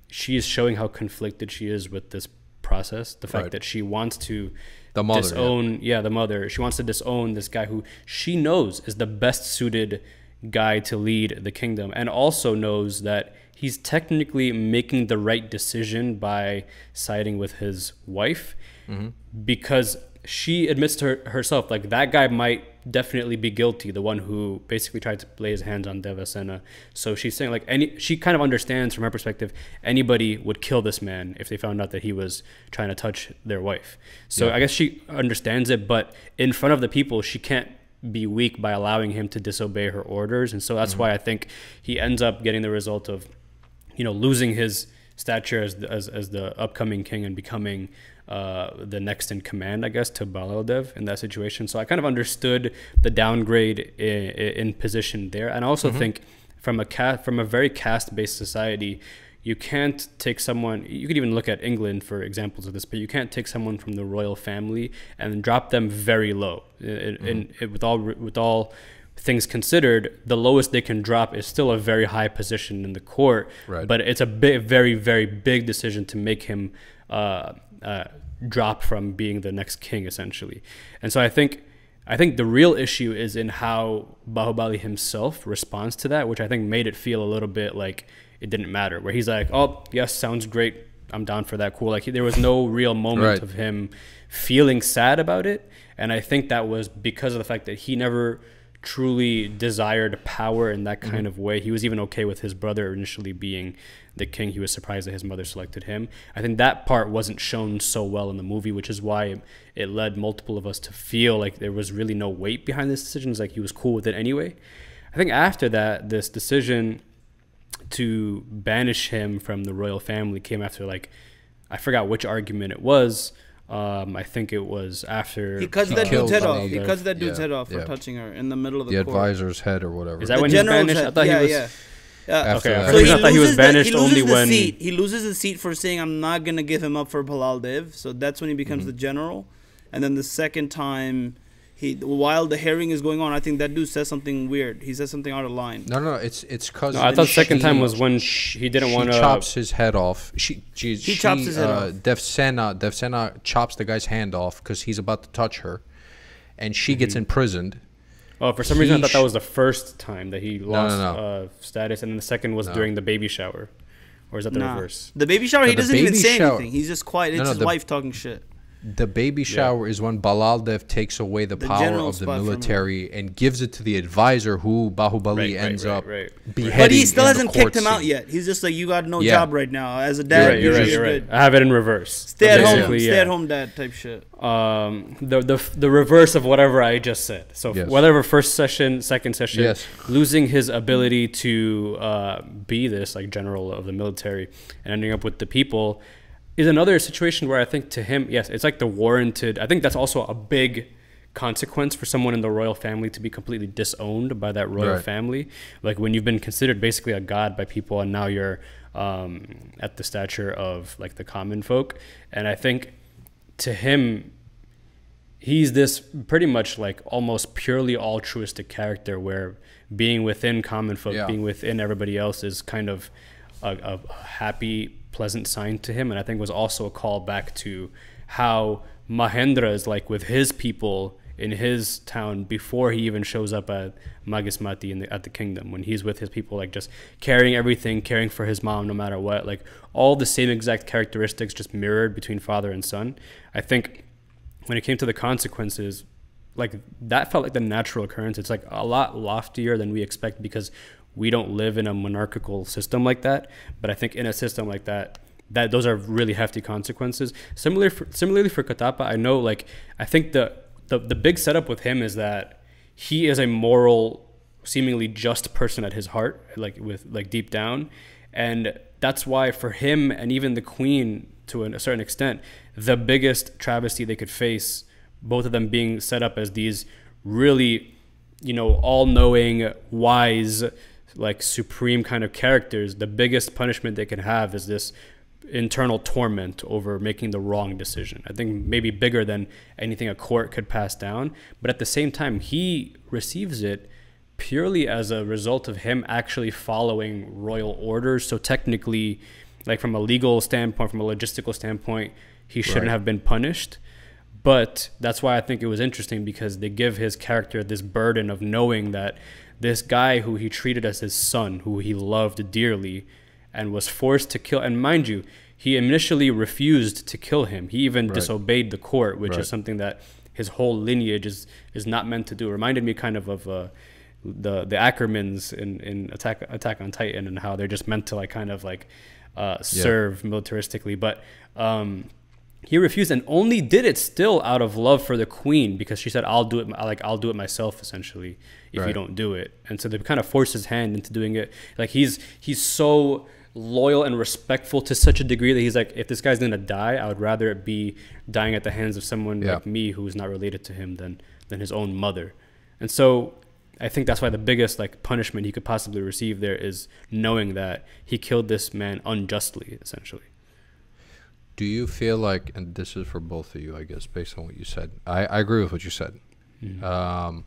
she is showing how conflicted she is with this process. The fact right. that she wants to the mother, disown, yeah. yeah, the mother. She wants to disown this guy who she knows is the best suited guy to lead the kingdom, and also knows that he's technically making the right decision by siding with his wife, mm-hmm. because she admits to her, herself, like that guy might definitely be guilty, the one who basically tried to lay his hands on Devasena. So she's saying like any, she kind of understands from her perspective, anybody would kill this man if they found out that he was trying to touch their wife. So yeah. I guess she understands it, but in front of the people, she can't be weak by allowing him to disobey her orders. And so that's mm-hmm. why I think he ends up getting the result of, you know, losing his stature as the, as, as the upcoming king and becoming uh, the next in command, I guess, to Bhallaladeva in that situation. So I kind of understood the downgrade in, in position there. And I also mm-hmm. think from a ca- from a very caste-based society, you can't take someone, you could even look at England for examples of this, but you can't take someone from the royal family and drop them very low. It, mm-hmm. and it, with all with all things considered, the lowest they can drop is still a very high position in the court, right. but it's a big, very, very big decision to make him uh, uh, drop from being the next king, essentially. And so I think I think the real issue is in how Baahubali himself responds to that, which I think made it feel a little bit like it didn't matter, where he's like, oh, yes, sounds great. I'm down for that. Cool. Like there was no real moment right. of him feeling sad about it. And I think that was because of the fact that he never truly desired power in that kind mm-hmm. of way. He was even okay with his brother initially being the king. He was surprised that his mother selected him. I think that part wasn't shown so well in the movie, which is why it led multiple of us to feel like there was really no weight behind this decision. It's like he was cool with it anyway. I think after that, this decision to banish him from the royal family came after, like, I forgot which argument it was. Um, I think it was after he cuts uh, that dude's head off. He cuts that dude's yeah, head off for yeah. touching her in the middle of the, the court. Advisor's head or whatever. Is that the when he's banished? Head. I thought yeah, he was. Yeah. Yeah. After okay. That. So he I thought he was banished the, he only when seat. He loses his seat for saying, "I'm not gonna give him up for Bhallaladeva." So that's when he becomes mm-hmm. the general. And then the second time. He, while the hearing is going on, I think that dude says something weird. He says something out of line. No, no, it's it's because no, I thought second she, time was when she, he didn't want to. She chops his head off. She she, he she chops his uh, head off. Devasena Devasena chops the guy's hand off because he's about to touch her, and she mm-hmm. gets imprisoned. Oh, for some he, reason I thought that was the first time that he lost no, no, no. Uh, status, and then the second was no. during the baby shower, or is that the nah. reverse? The baby shower, no, he doesn't even say shower. anything. He's just quiet. It's no, no, his the, wife talking shit. The baby shower yeah. is when Bhallaladeva takes away the, the power of the military and gives it to the advisor, who Baahubali right, ends right, up right, right. beheading. But he still hasn't kicked him scene. out yet. He's just like, you got no yeah. job right now. As a dad, you're, you're, right, you're, right, you're right. I have it in reverse. Stay at home, yeah. stay at home dad type shit. Um, the, the, the reverse of whatever I just said. So yes. whatever first session, second session, yes. losing his ability to uh, be this like general of the military and ending up with the people is another situation where I think to him, yes, it's like the warranted, I think that's also a big consequence for someone in the royal family to be completely disowned by that royal right. family. Like when you've been considered basically a god by people and now you're um, at the stature of like the common folk. And I think to him, he's this pretty much like almost purely altruistic character where being within common folk, yeah. being within everybody else is kind of a, a happy pleasant sign to him, and I think was also a call back to how Mahendra is like with his people in his town before he even shows up at Mahishmati in the, at the kingdom, when he's with his people, like just carrying everything, caring for his mom no matter what, like all the same exact characteristics just mirrored between father and son. I think when it came to the consequences, like that felt like the natural occurrence. It's like a lot loftier than we expect because we don't live in a monarchical system like that, but I think in a system like that, that those are really hefty consequences. Similar for, similarly for Kattappa, I know, like, I think the, the the big setup with him is that he is a moral, seemingly just person at his heart, like with like deep down, and that's why for him and even the queen to a certain extent, the biggest travesty they could face, both of them being set up as these really, you know, all-knowing, wise, like supreme kind of characters, the biggest punishment they can have is this internal torment over making the wrong decision. I think maybe bigger than anything a court could pass down, but at the same time, he receives it purely as a result of him actually following royal orders. So technically, like from a legal standpoint, from a logistical standpoint, he shouldn't right. have been punished. But that's why I think it was interesting, because they give his character this burden of knowing that this guy who he treated as his son, who he loved dearly and was forced to kill. And mind you, he initially refused to kill him. He even right. disobeyed the court, which right. is something that his whole lineage is, is not meant to do. It reminded me kind of of uh, the the Ackermans in, in Attack, Attack on Titan, and how they're just meant to like kind of like uh, serve yeah. militaristically. But um, he refused and only did it still out of love for the queen, because she said, I'll do it. Like, I'll do it myself, essentially, if right. you don't do it. And so they kind of force his hand into doing it. Like he's, he's so loyal and respectful to such a degree that he's like, if this guy's gonna die, I would rather it be dying at the hands of someone yeah. like me who is not related to him than than his own mother. And so I think that's why the biggest like punishment he could possibly receive there is knowing that he killed this man unjustly, essentially. Do you feel like, and this is for both of you, I guess, based on what you said, I, I agree with what you said. Mm-hmm. Um,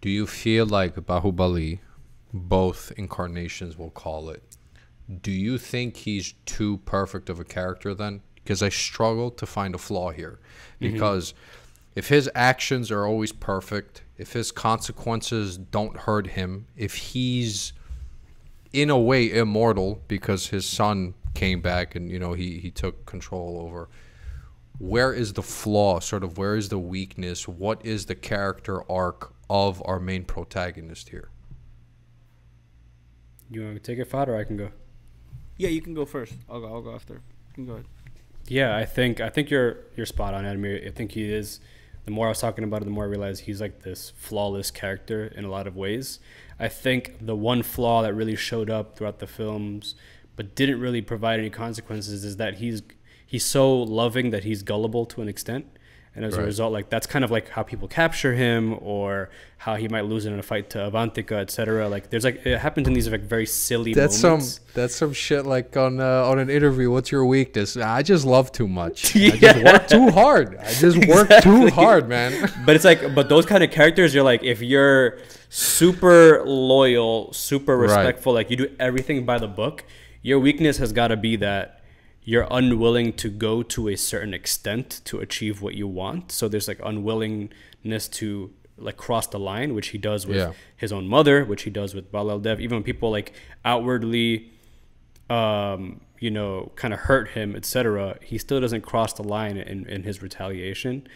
do you feel like Baahubali, both incarnations we'll call it, do you think he's too perfect of a character then? Because I struggle to find a flaw here. Because mm-hmm. if his actions are always perfect, if his consequences don't hurt him, if he's in a way immortal because his son came back and, you know, he, he took control over, where is the flaw? Sort of where is the weakness? What is the character arc of our main protagonist here? You want to take it, Fahad, or I can go? Yeah, you can go first. I'll go, I'll go after. You can go ahead. Yeah, I think I think you're you're spot on, Admir. I think he is. The more I was talking about it, the more I realized he's like this flawless character in a lot of ways. I think the one flaw that really showed up throughout the films, but didn't really provide any consequences, is that he's he's so loving that he's gullible to an extent, and as right. a result, like that's kind of like how people capture him, or how he might lose it in a fight to Avantika, et cetera. Like there's like it happens in these like very silly. That's moments. some that's some shit like on uh, on an interview. What's your weakness? I just love too much. Yeah. I just work too hard. I just exactly. work too hard, man. But it's like, but those kind of characters, you're like, if you're super loyal, super respectful, right. like you do everything by the book, your weakness has got to be that you're unwilling to go to a certain extent to achieve what you want. So there's like unwillingness to like cross the line, which he does with yeah. his own mother, which he does with Bhallaladeva. Even when people like outwardly, um, you know, kind of hurt him, et cetera, he still doesn't cross the line in, in his retaliation.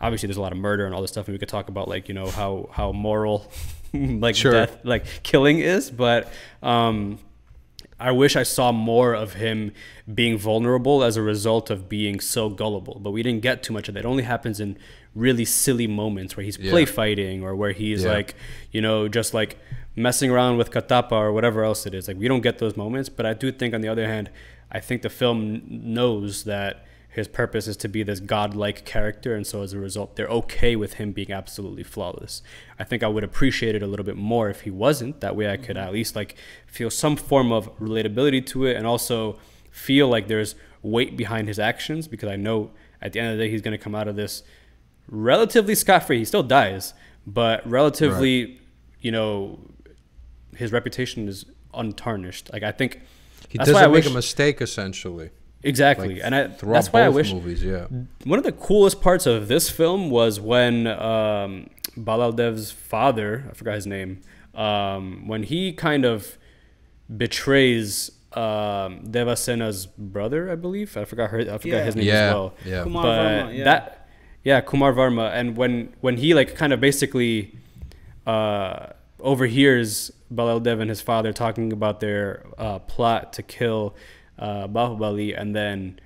Obviously, there's a lot of murder and all this stuff, and we could talk about like, you know, how how moral like sure. death, like killing is, but. Um, I wish I saw more of him being vulnerable as a result of being so gullible, but we didn't get too much of that. It only happens in really silly moments where he's yeah. play fighting, or where he's yeah. like, you know, just like messing around with Kattappa or whatever else it is. Like we don't get those moments, but I do think on the other hand, I think the film knows that his purpose is to be this godlike character, and so as a result, they're okay with him being absolutely flawless. I think I would appreciate it a little bit more if he wasn't. That way I could at least like feel some form of relatability to it, and also feel like there's weight behind his actions, because I know at the end of the day, he's gonna come out of this relatively scot-free. He still dies, but relatively, right. you know, his reputation is untarnished. Like I think- He that's doesn't why I make wish a mistake, essentially. Exactly, like, and I, that's why I wish movies, yeah. one of the coolest parts of this film was when um, Baladeva's father, I forgot his name, um, when he kind of betrays um, Devasena's brother, I believe. I forgot her. I forgot yeah. his name yeah. as well. Yeah, Kumar but Varma, yeah. that, yeah, Kumar Varma, and when when he like kind of basically uh, overhears Bhallaladeva and his father talking about their uh, plot to kill. Uh, Baahubali, and then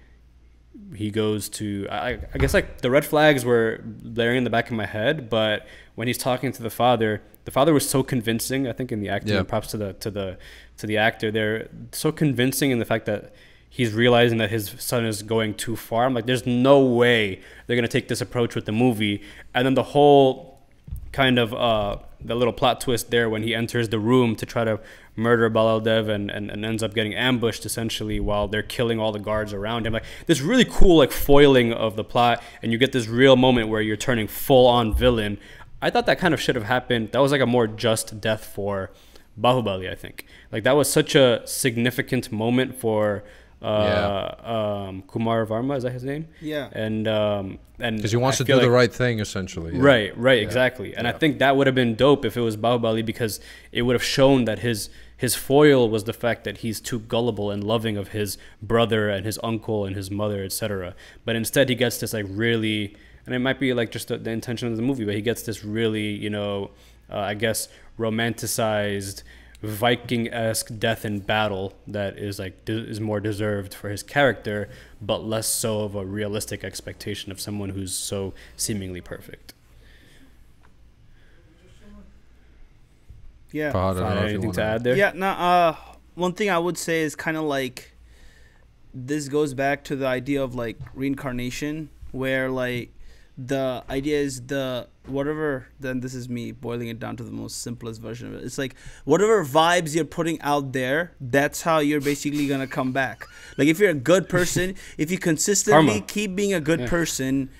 he goes to I, I guess like the red flags were blaring in the back of my head, but when he's talking to the father, the father was so convincing, I think, in the acting. Yeah. Props to the to the to the actor. They're so convincing in the fact that he's realizing that his son is going too far. I'm like, there's no way they're gonna take this approach with the movie. And then the whole kind of uh, the little plot twist there when he enters the room to try to murder Bhallaladeva and, and, and ends up getting ambushed essentially while they're killing all the guards around him. Like this really cool like foiling of the plot, and you get this real moment where you're turning full on villain. I thought that kind of should have happened. That was like a more just death for Baahubali, I think. Like that was such a significant moment for uh, yeah. um, Kumar Varma, is that his name? Yeah. And um, and because he wants I to do like, the right thing essentially. Yeah. Right, right, yeah. exactly. And yeah. I think that would have been dope if it was Baahubali, because it would have shown that his His foil was the fact that he's too gullible and loving of his brother and his uncle and his mother, et cetera. But instead, he gets this like really, and it might be like just the, the intention of the movie, but he gets this really, you know, uh, I guess romanticized Viking-esque death in battle that is like de is more deserved for his character, but less so of a realistic expectation of someone who's so seemingly perfect. Yeah, Fahad, I don't know if you want to add there. Yeah, no, uh, one thing I would say is kind of like, this goes back to the idea of like reincarnation, where like the idea is the whatever, then this is me boiling it down to the most simplest version of it. It's like whatever vibes you're putting out there, that's how you're basically gonna come back. Like if you're a good person, if you consistently Karma. keep being a good yeah. person,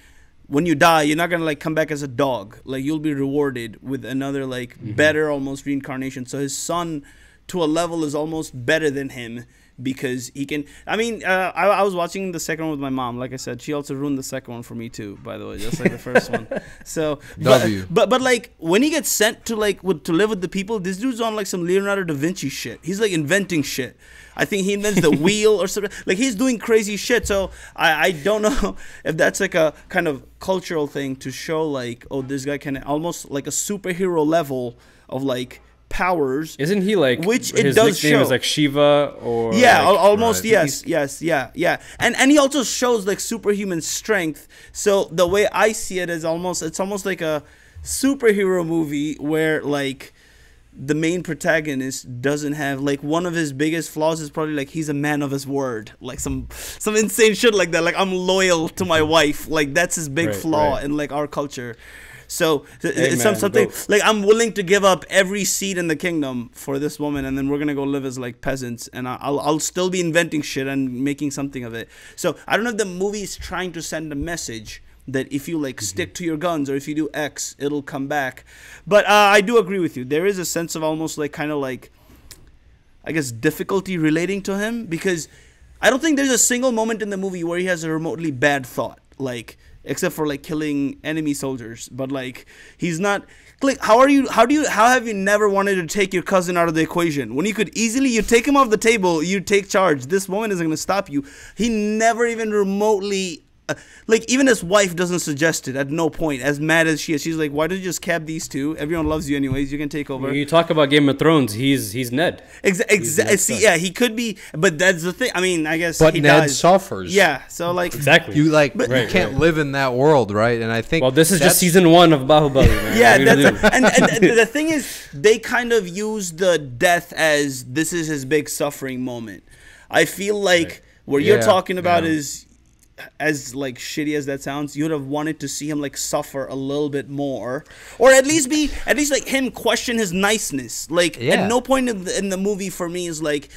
when you die, you're not gonna like come back as a dog. Like you'll be rewarded with another like mm-hmm. better almost reincarnation. So his son, to a level, is almost better than him, because he can. I mean, uh, I, I was watching the second one with my mom. Like I said, she also ruined the second one for me too, by the way, just like the first one. So, but, but but like when he gets sent to like with, to live with the people, this dude's on like some Leonardo da Vinci shit. He's like inventing shit. I think he invents the wheel or something. Like he's doing crazy shit. So I I don't know if that's like a kind of cultural thing to show like, oh, this guy can almost like a superhero level of like powers. Isn't he like, which it his does nickname show is like Shiva or yeah like, almost right. yes yes yeah yeah and and he also shows like superhuman strength. So the way I see it is almost, it's almost like a superhero movie where like the main protagonist doesn't have like, one of his biggest flaws is probably like he's a man of his word, like some some insane shit like that, like I'm loyal to my wife, like that's his big right, flaw right. in like our culture. So it's some, something Both. like I'm willing to give up every seat in the kingdom for this woman, and then we're gonna go live as like peasants, and I'll I'll still be inventing shit and making something of it. So I don't know if the movie is trying to send a message that if you like mm-hmm. stick to your guns or if you do X, it'll come back. But uh, I do agree with you. There is a sense of almost like kind of like, I guess, difficulty relating to him, because I don't think there's a single moment in the movie where he has a remotely bad thought, like. Except for like killing enemy soldiers, but like he's not like, how are you how do you how have you never wanted to take your cousin out of the equation when you could easily, you take him off the table, you take charge, this woman isn't gonna stop you. He never even remotely uh, like even his wife doesn't suggest it at no point, as mad as she is. She's like, why don't you just cab these two, everyone loves you anyways, you can take over. You talk about Game of Thrones, he's he's Ned. Exactly exa exa yeah, he could be, but that's the thing. I mean, I guess but he Ned dies. suffers yeah so like exactly you like but, right, you can't right. live in that world, right? And I think, well, this is just season one of Baahubali, man. Yeah, that's a, and, and the thing is, they kind of use the death as this is his big suffering moment. I feel like right. what yeah, you're talking about yeah. is, as like shitty as that sounds, you would have wanted to see him like suffer a little bit more, or at least be at least like him question his niceness. Like yeah. at no point in the, in the movie for me is like,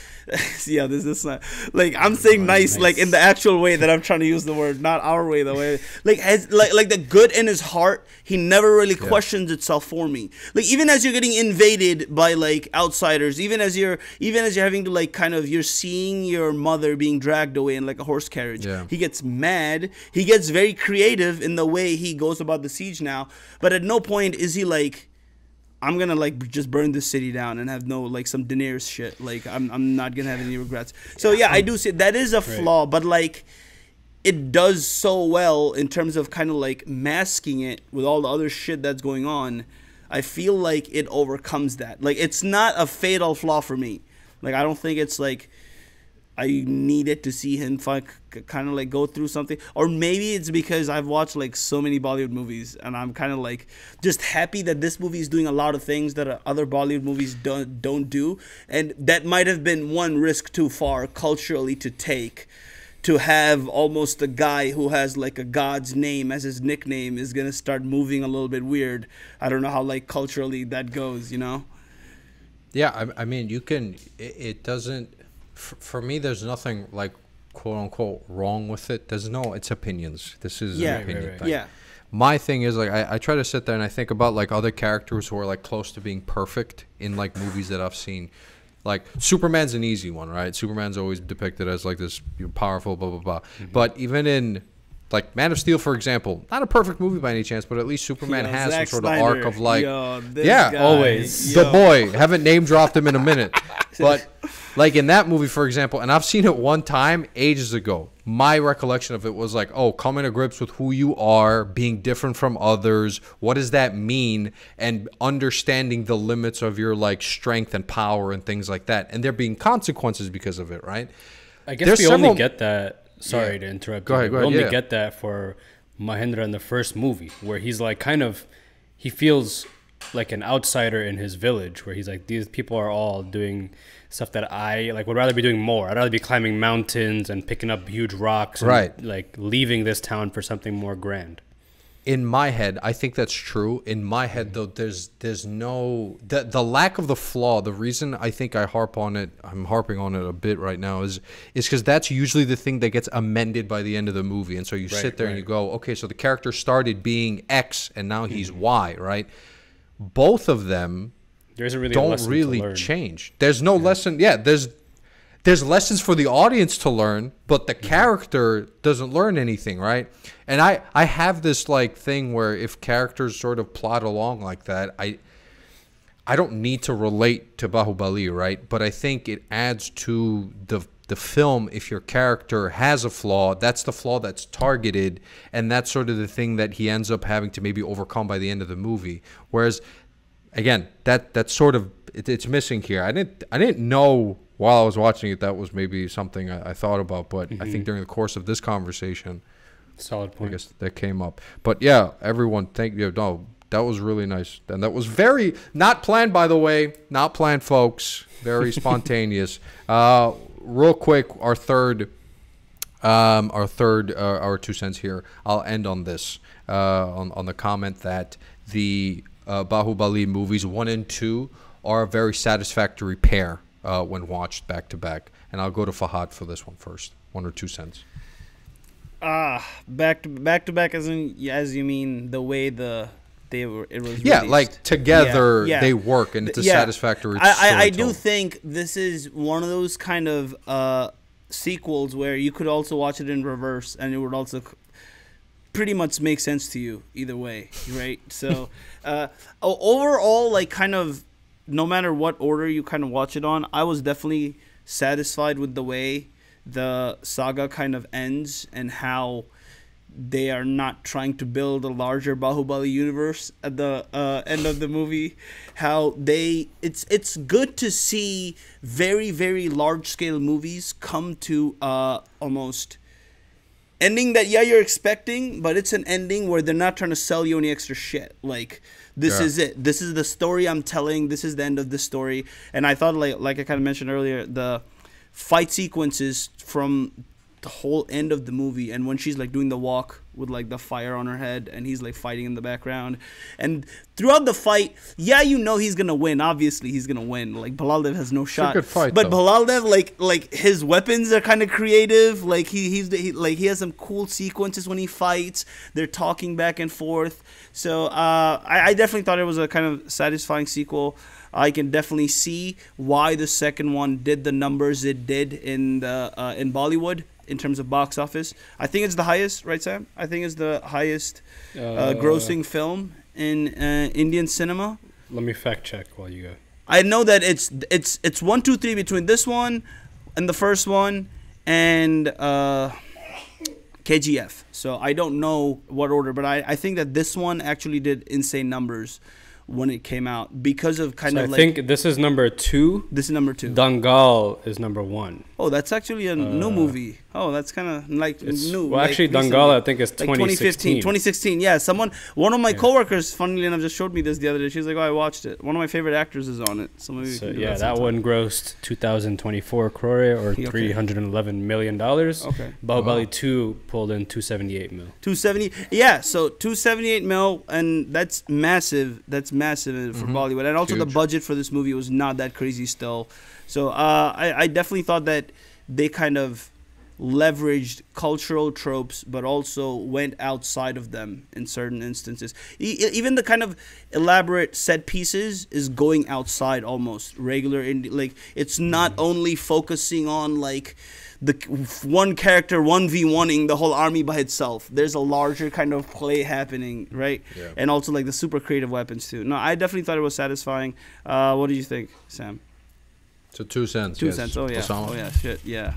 yeah, this is not like I'm saying nice, nice like in the actual way that I'm trying to use the word, not our way, the way like has like like the good in his heart, he never really yeah. questions itself for me. Like even as you're getting invaded by like outsiders, even as you're even as you're having to like kind of, you're seeing your mother being dragged away in like a horse carriage, yeah. he gets mad, he gets very creative in the way he goes about the siege now, but at no point is he like, I'm gonna like just burn this city down and have no like some Daenerys shit, like I'm, I'm not gonna have any regrets. So yeah, I do see that is a flaw, but like it does so well in terms of kind of like masking it with all the other shit that's going on. I feel like it overcomes that. Like it's not a fatal flaw for me. Like I don't think it's like I needed to see him kind of like go through something. Or maybe it's because I've watched like so many Bollywood movies, and I'm kind of like just happy that this movie is doing a lot of things that other Bollywood movies don't, don't do. And that might have been one risk too far culturally to take, to have almost a guy who has like a god's name as his nickname is going to start moving a little bit weird. I don't know how like culturally that goes, you know? Yeah, I, I mean, you can, it, it doesn't, for me, there's nothing like "quote unquote" wrong with it. There's no, it's opinions. This is yeah, an opinion right, right, thing. Yeah. My thing is like I, I try to sit there and I think about like other characters who are like close to being perfect in like movies that I've seen. Like Superman's an easy one, right? Superman's always depicted as like this powerful blah blah blah. Mm-hmm. But even in like Man of Steel, for example, not a perfect movie by any chance, but at least Superman Yo, has Zack some sort of Snyder. arc of like, Yo, yeah, guy. always Yo. the boy. Haven't name dropped him in a minute, but. Like in that movie, for example, and I've seen it one time ages ago. My recollection of it was like, oh, coming to grips with who you are, being different from others. What does that mean? And understanding the limits of your like strength and power and things like that. And there being consequences because of it, right? I guess There's we several... only get that. Sorry yeah. to interrupt. Go ahead, go ahead, we only yeah. get that for Mahendra in the first movie, where he's like kind of, he feels like an outsider in his village, where he's like, these people are all doing stuff that I like would rather be doing more. I'd rather be climbing mountains and picking up huge rocks, and, right? Like leaving this town for something more grand. In my head, I think that's true. In my head, though, there's there's no the the lack of the flaw. The reason I think I harp on it, I'm harping on it a bit right now, is is because that's usually the thing that gets amended by the end of the movie, and so you right, sit there right. and you go, okay, so the character started being X and now he's mm-hmm. Y, right? Both of them there really don't really change. There's no yeah. lesson. Yeah, there's there's lessons for the audience to learn, but the character doesn't learn anything, right? And I I have this like thing where if characters sort of plod along like that, I I don't need to relate to Baahubali, right? But I think it adds to the the film if your character has a flaw. That's the flaw that's targeted, and that's sort of the thing that he ends up having to maybe overcome by the end of the movie. Whereas, again, that that's sort of it, it's missing here. I didn't I didn't know while I was watching it that was maybe something I, I thought about, but mm-hmm. I think during the course of this conversation, solid point, I guess that came up. But yeah, everyone, thank you. No, that was really nice, and that was very not planned. By the way, not planned, folks. Very spontaneous. uh, Real quick, our third, um, our third, uh, our two cents here. I'll end on this, uh, on on the comment that the uh, Baahubali movies one and two are a very satisfactory pair uh, when watched back to back. And I'll go to Fahad for this one first. One or two cents. Ah, uh, back to back to back, as in as you mean the way the. They were, it was yeah, released. Like together yeah, yeah. they work, and it's a yeah. satisfactory. I, I, I do think this is one of those kind of uh, sequels where you could also watch it in reverse, and it would also pretty much make sense to you either way, right? So uh, overall, like kind of no matter what order you kind of watch it on, I was definitely satisfied with the way the saga kind of ends and how they are not trying to build a larger Baahubali universe at the uh, end of the movie. How they it's it's good to see very very large scale movies come to uh, almost ending that yeah you're expecting, but it's an ending where they're not trying to sell you any extra shit. Like this yeah. is it. This is the story I'm telling. This is the end of the story. And I thought like like I kind of mentioned earlier, the fight sequences from the whole end of the movie, and when she's like doing the walk with like the fire on her head and he's like fighting in the background, and throughout the fight yeah you know he's gonna win, obviously he's gonna win, like Bhallaladeva has no shot, it's a good fight, but Bhallaladeva like like his weapons are kind of creative, like he he's he, like he has some cool sequences when he fights, they're talking back and forth. So uh I, I definitely thought it was a kind of satisfying sequel. I can definitely see why the second one did the numbers it did in the uh, in Bollywood in terms of box office. I think it's the highest, right, Sam? I think it's the highest uh, uh, grossing film in uh, Indian cinema. Let me fact check while you go. I know that it's it's it's one, two, three between this one and the first one and uh, K G F. So I don't know what order, but I, I think that this one actually did insane numbers when it came out because of kind so of I like... I think this is number two. This is number two. Dangal is number one. Oh, that's actually a uh, new movie. Oh, that's kind of like new. Well, like actually, recently. Dangal, I think, is like twenty sixteen. twenty sixteen, yeah. Someone, one of my yeah. coworkers, funnily enough, just showed me this the other day. She was like, oh, I watched it. One of my favorite actors is on it. So, maybe so we can do yeah, that, that one grossed two thousand twenty-four crore or okay. three hundred eleven million dollars. Okay. Baahubali wow. two pulled in two hundred seventy-eight mil. two hundred seventy, yeah. So, two hundred seventy-eight mil, and that's massive. That's massive for mm-hmm. Bollywood. And also, Huge. The budget for this movie was not that crazy still. So, uh, I, I definitely thought that they kind of leveraged cultural tropes, but also went outside of them in certain instances. E even the kind of elaborate set pieces is going outside almost regular. Indi like it's not only focusing on like the one character one v one-ing the whole army by itself. There's a larger kind of play happening, right? Yeah. And also like the super creative weapons too. No, I definitely thought it was satisfying. Uh, what do you think, Sam? So two cents. Two yes. cents. Oh yeah. Osama. Oh yeah. Shit. Yeah.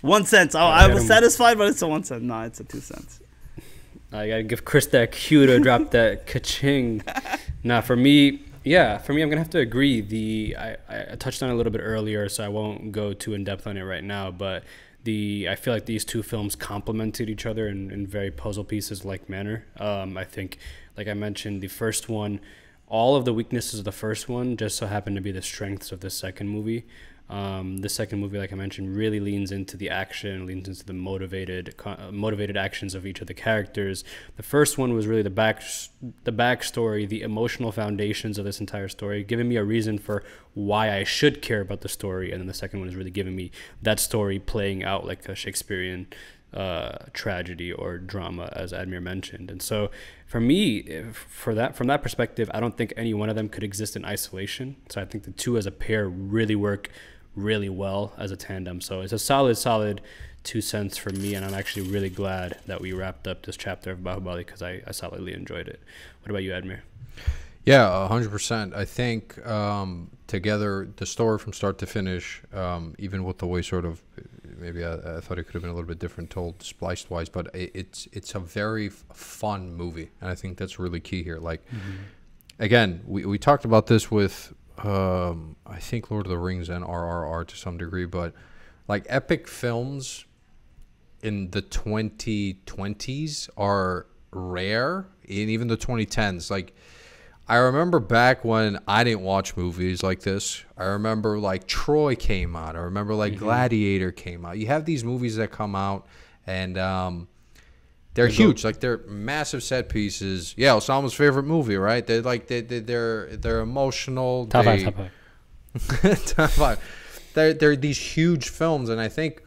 One cent. Oh, I, I was satisfied, but it's a one cent. No, it's a two cents. I gotta give Chris that cue to drop that ka-ching. Nah, for me, yeah, for me, I'm gonna have to agree. The I, I touched on it a little bit earlier, so I won't go too in depth on it right now. But the I feel like these two films complemented each other in, in very puzzle pieces like manner. Um, I think, like I mentioned, the first one all of the weaknesses of the first one just so happen to be the strengths of the second movie. Um, the second movie, like I mentioned, really leans into the action, leans into the motivated uh, motivated actions of each of the characters. The first one was really the back the backstory, the emotional foundations of this entire story, giving me a reason for why I should care about the story. And then the second one is really giving me that story playing out like a Shakespearean uh, tragedy or drama, as Admir mentioned. And so for me, for that, from that perspective, I don't think any one of them could exist in isolation. So I think the two as a pair really work really well as a tandem. So it's a solid solid two cents for me, and I'm actually really glad that we wrapped up this chapter of Baahubali, because I, I solidly enjoyed it. What about you, Admir? Yeah, one hundred percent. I think um together, the story from start to finish, um even with the way sort of maybe I, I thought it could have been a little bit different told spliced wise, but it, it's it's a very fun movie, and I think that's really key here. Like, mm-hmm. again, we, we talked about this with Um, I think Lord of the Rings and R R R to some degree, but like epic films in the twenty twenties are rare, and even the twenty tens. Like, I remember back when I didn't watch movies like this. I remember like Troy came out. I remember like mm-hmm. Gladiator came out. You have these movies that come out, and um, they're huge, like they're massive set pieces. Yeah, Osama's favorite movie, right? They're like they, they they're they're emotional. Top they, five, top five, top five. They're they're these huge films, and I think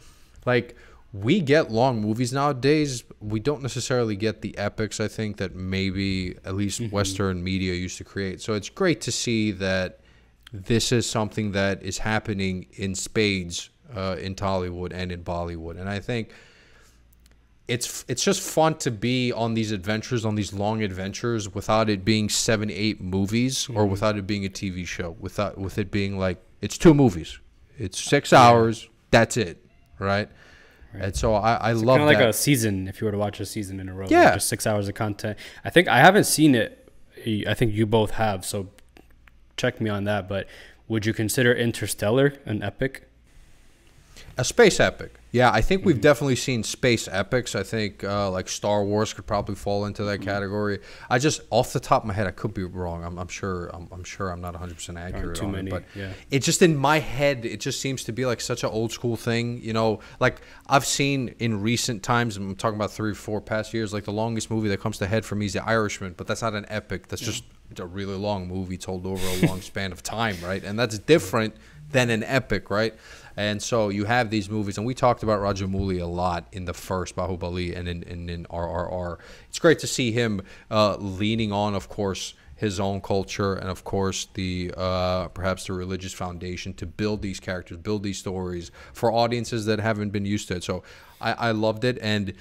like we get long movies nowadays. We don't necessarily get the epics, I think, that maybe at least mm-hmm. Western media used to create. So it's great to see that this is something that is happening in spades uh, in Tollywood and in Bollywood, and I think. It's it's just fun to be on these adventures, on these long adventures, without it being seven, eight movies, or mm-hmm. without it being a T V show, without with it being like it's two movies, it's six hours, that's it, right? right. And so I, I it's love kind of like that. A season. If you were to watch a season in a row, yeah, just six hours of content. I think I haven't seen it. I think you both have, so check me on that. But would you consider Interstellar an epic? A space epic. Yeah, I think we've mm-hmm. definitely seen space epics. I think uh, like Star Wars could probably fall into that mm-hmm. category. I just, off the top of my head, I could be wrong. I'm, I'm sure I'm, I'm sure I'm not one hundred percent accurate too on many. It. But yeah. It's just in my head, it just seems to be like such an old school thing. You know, like I've seen in recent times, and I'm talking about three, four past years, like the longest movie that comes to head for me is The Irishman, but that's not an epic. That's yeah. just a really long movie told over a long span of time, right? And that's different than an epic, right? And so you have these movies, and we talked about Rajamouli a lot in the first Baahubali and in, in, in R R R. It's great to see him uh, leaning on, of course, his own culture and, of course, the uh, perhaps the religious foundation to build these characters, build these stories for audiences that haven't been used to it. So I, I loved it, and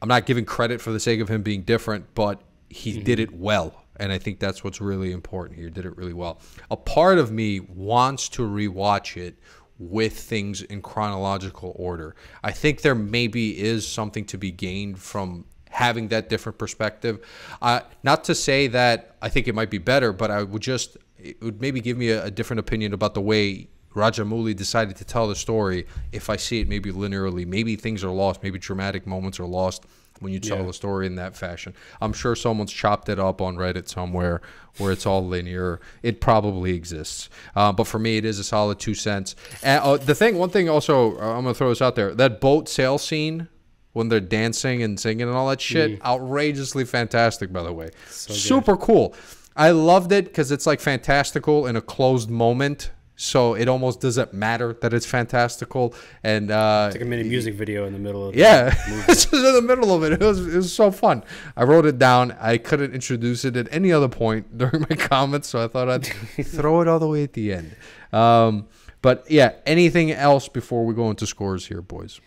I'm not giving credit for the sake of him being different, but he mm-hmm. did it well. And I think that's what's really important here. Did it really well. A part of me wants to rewatch it with things in chronological order. I think there maybe is something to be gained from having that different perspective. Uh, not to say that I think it might be better, but I would just, it would maybe give me a, a different opinion about the way Rajamouli decided to tell the story. If I see it maybe linearly, maybe things are lost, maybe dramatic moments are lost when you tell yeah. the story in that fashion. I'm sure someone's chopped it up on Reddit somewhere where it's all linear. It probably exists. Uh, but for me, it is a solid two cents. And, uh, the thing, one thing also, uh, I'm going to throw this out there. That boat sail scene when they're dancing and singing and all that shit, mm. outrageously fantastic, by the way. So super cool. I loved it because it's like fantastical in a closed moment. So it almost doesn't matter that it's fantastical, and uh, it's like a mini music video in the middle of yeah, the it's just in the middle of it. It was it was so fun. I wrote it down. I couldn't introduce it at any other point during my comments, so I thought I'd throw it all the way at the end. Um, but yeah, anything else before we go into scores here, boys?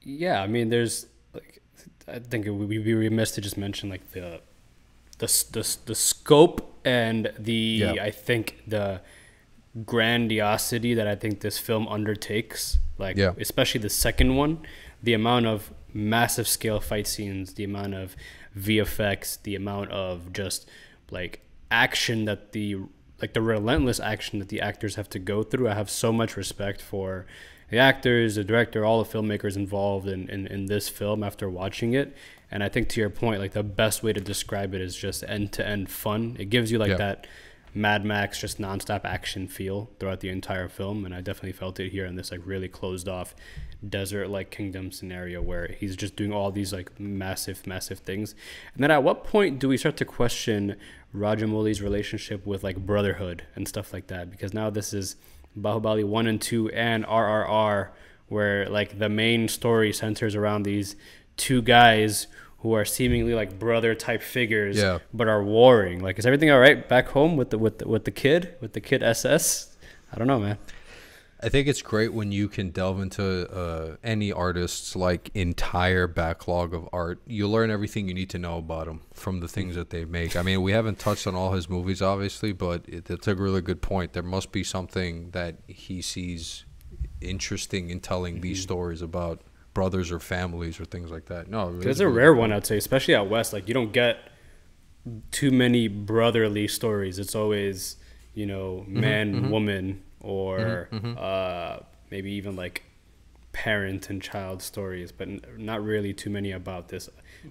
Yeah, I mean, there's like I think it would be remiss to just mention like the the the, the scope and the yeah. I think the. grandiosity that I think this film undertakes, like yeah. especially the second one, the amount of massive scale fight scenes, the amount of V F X, the amount of just like action that the like the relentless action that the actors have to go through. I have so much respect for the actors, the director, all the filmmakers involved in, in, in this film after watching it. And I think to your point, like the best way to describe it is just end-to-end fun. It gives you like yeah. that Mad Max, just nonstop action feel throughout the entire film. And I definitely felt it here in this like really closed off desert-like kingdom scenario where he's just doing all these like massive, massive things. And then at what point do we start to question Rajamouli's relationship with like brotherhood and stuff like that? Because now this is Baahubali one and two and R R R, where like the main story centers around these two guys who are seemingly like brother type figures, yeah. but are warring. Like, is everything all right back home with the with the, with the kid with the kid S S? I don't know, man. I think it's great when you can delve into uh, any artist's like entire backlog of art. You learn everything you need to know about him from the things that they make. I mean, we haven't touched on all his movies, obviously, but it, it's a really good point. There must be something that he sees interesting in telling mm-hmm. these stories about brothers or families or things like that. No, really, there's a rare one, I'd say, especially out west. Like, you don't get too many brotherly stories. It's always, you know, man, mm-hmm, woman, or mm-hmm, uh, maybe even like parent and child stories, but n not really too many about this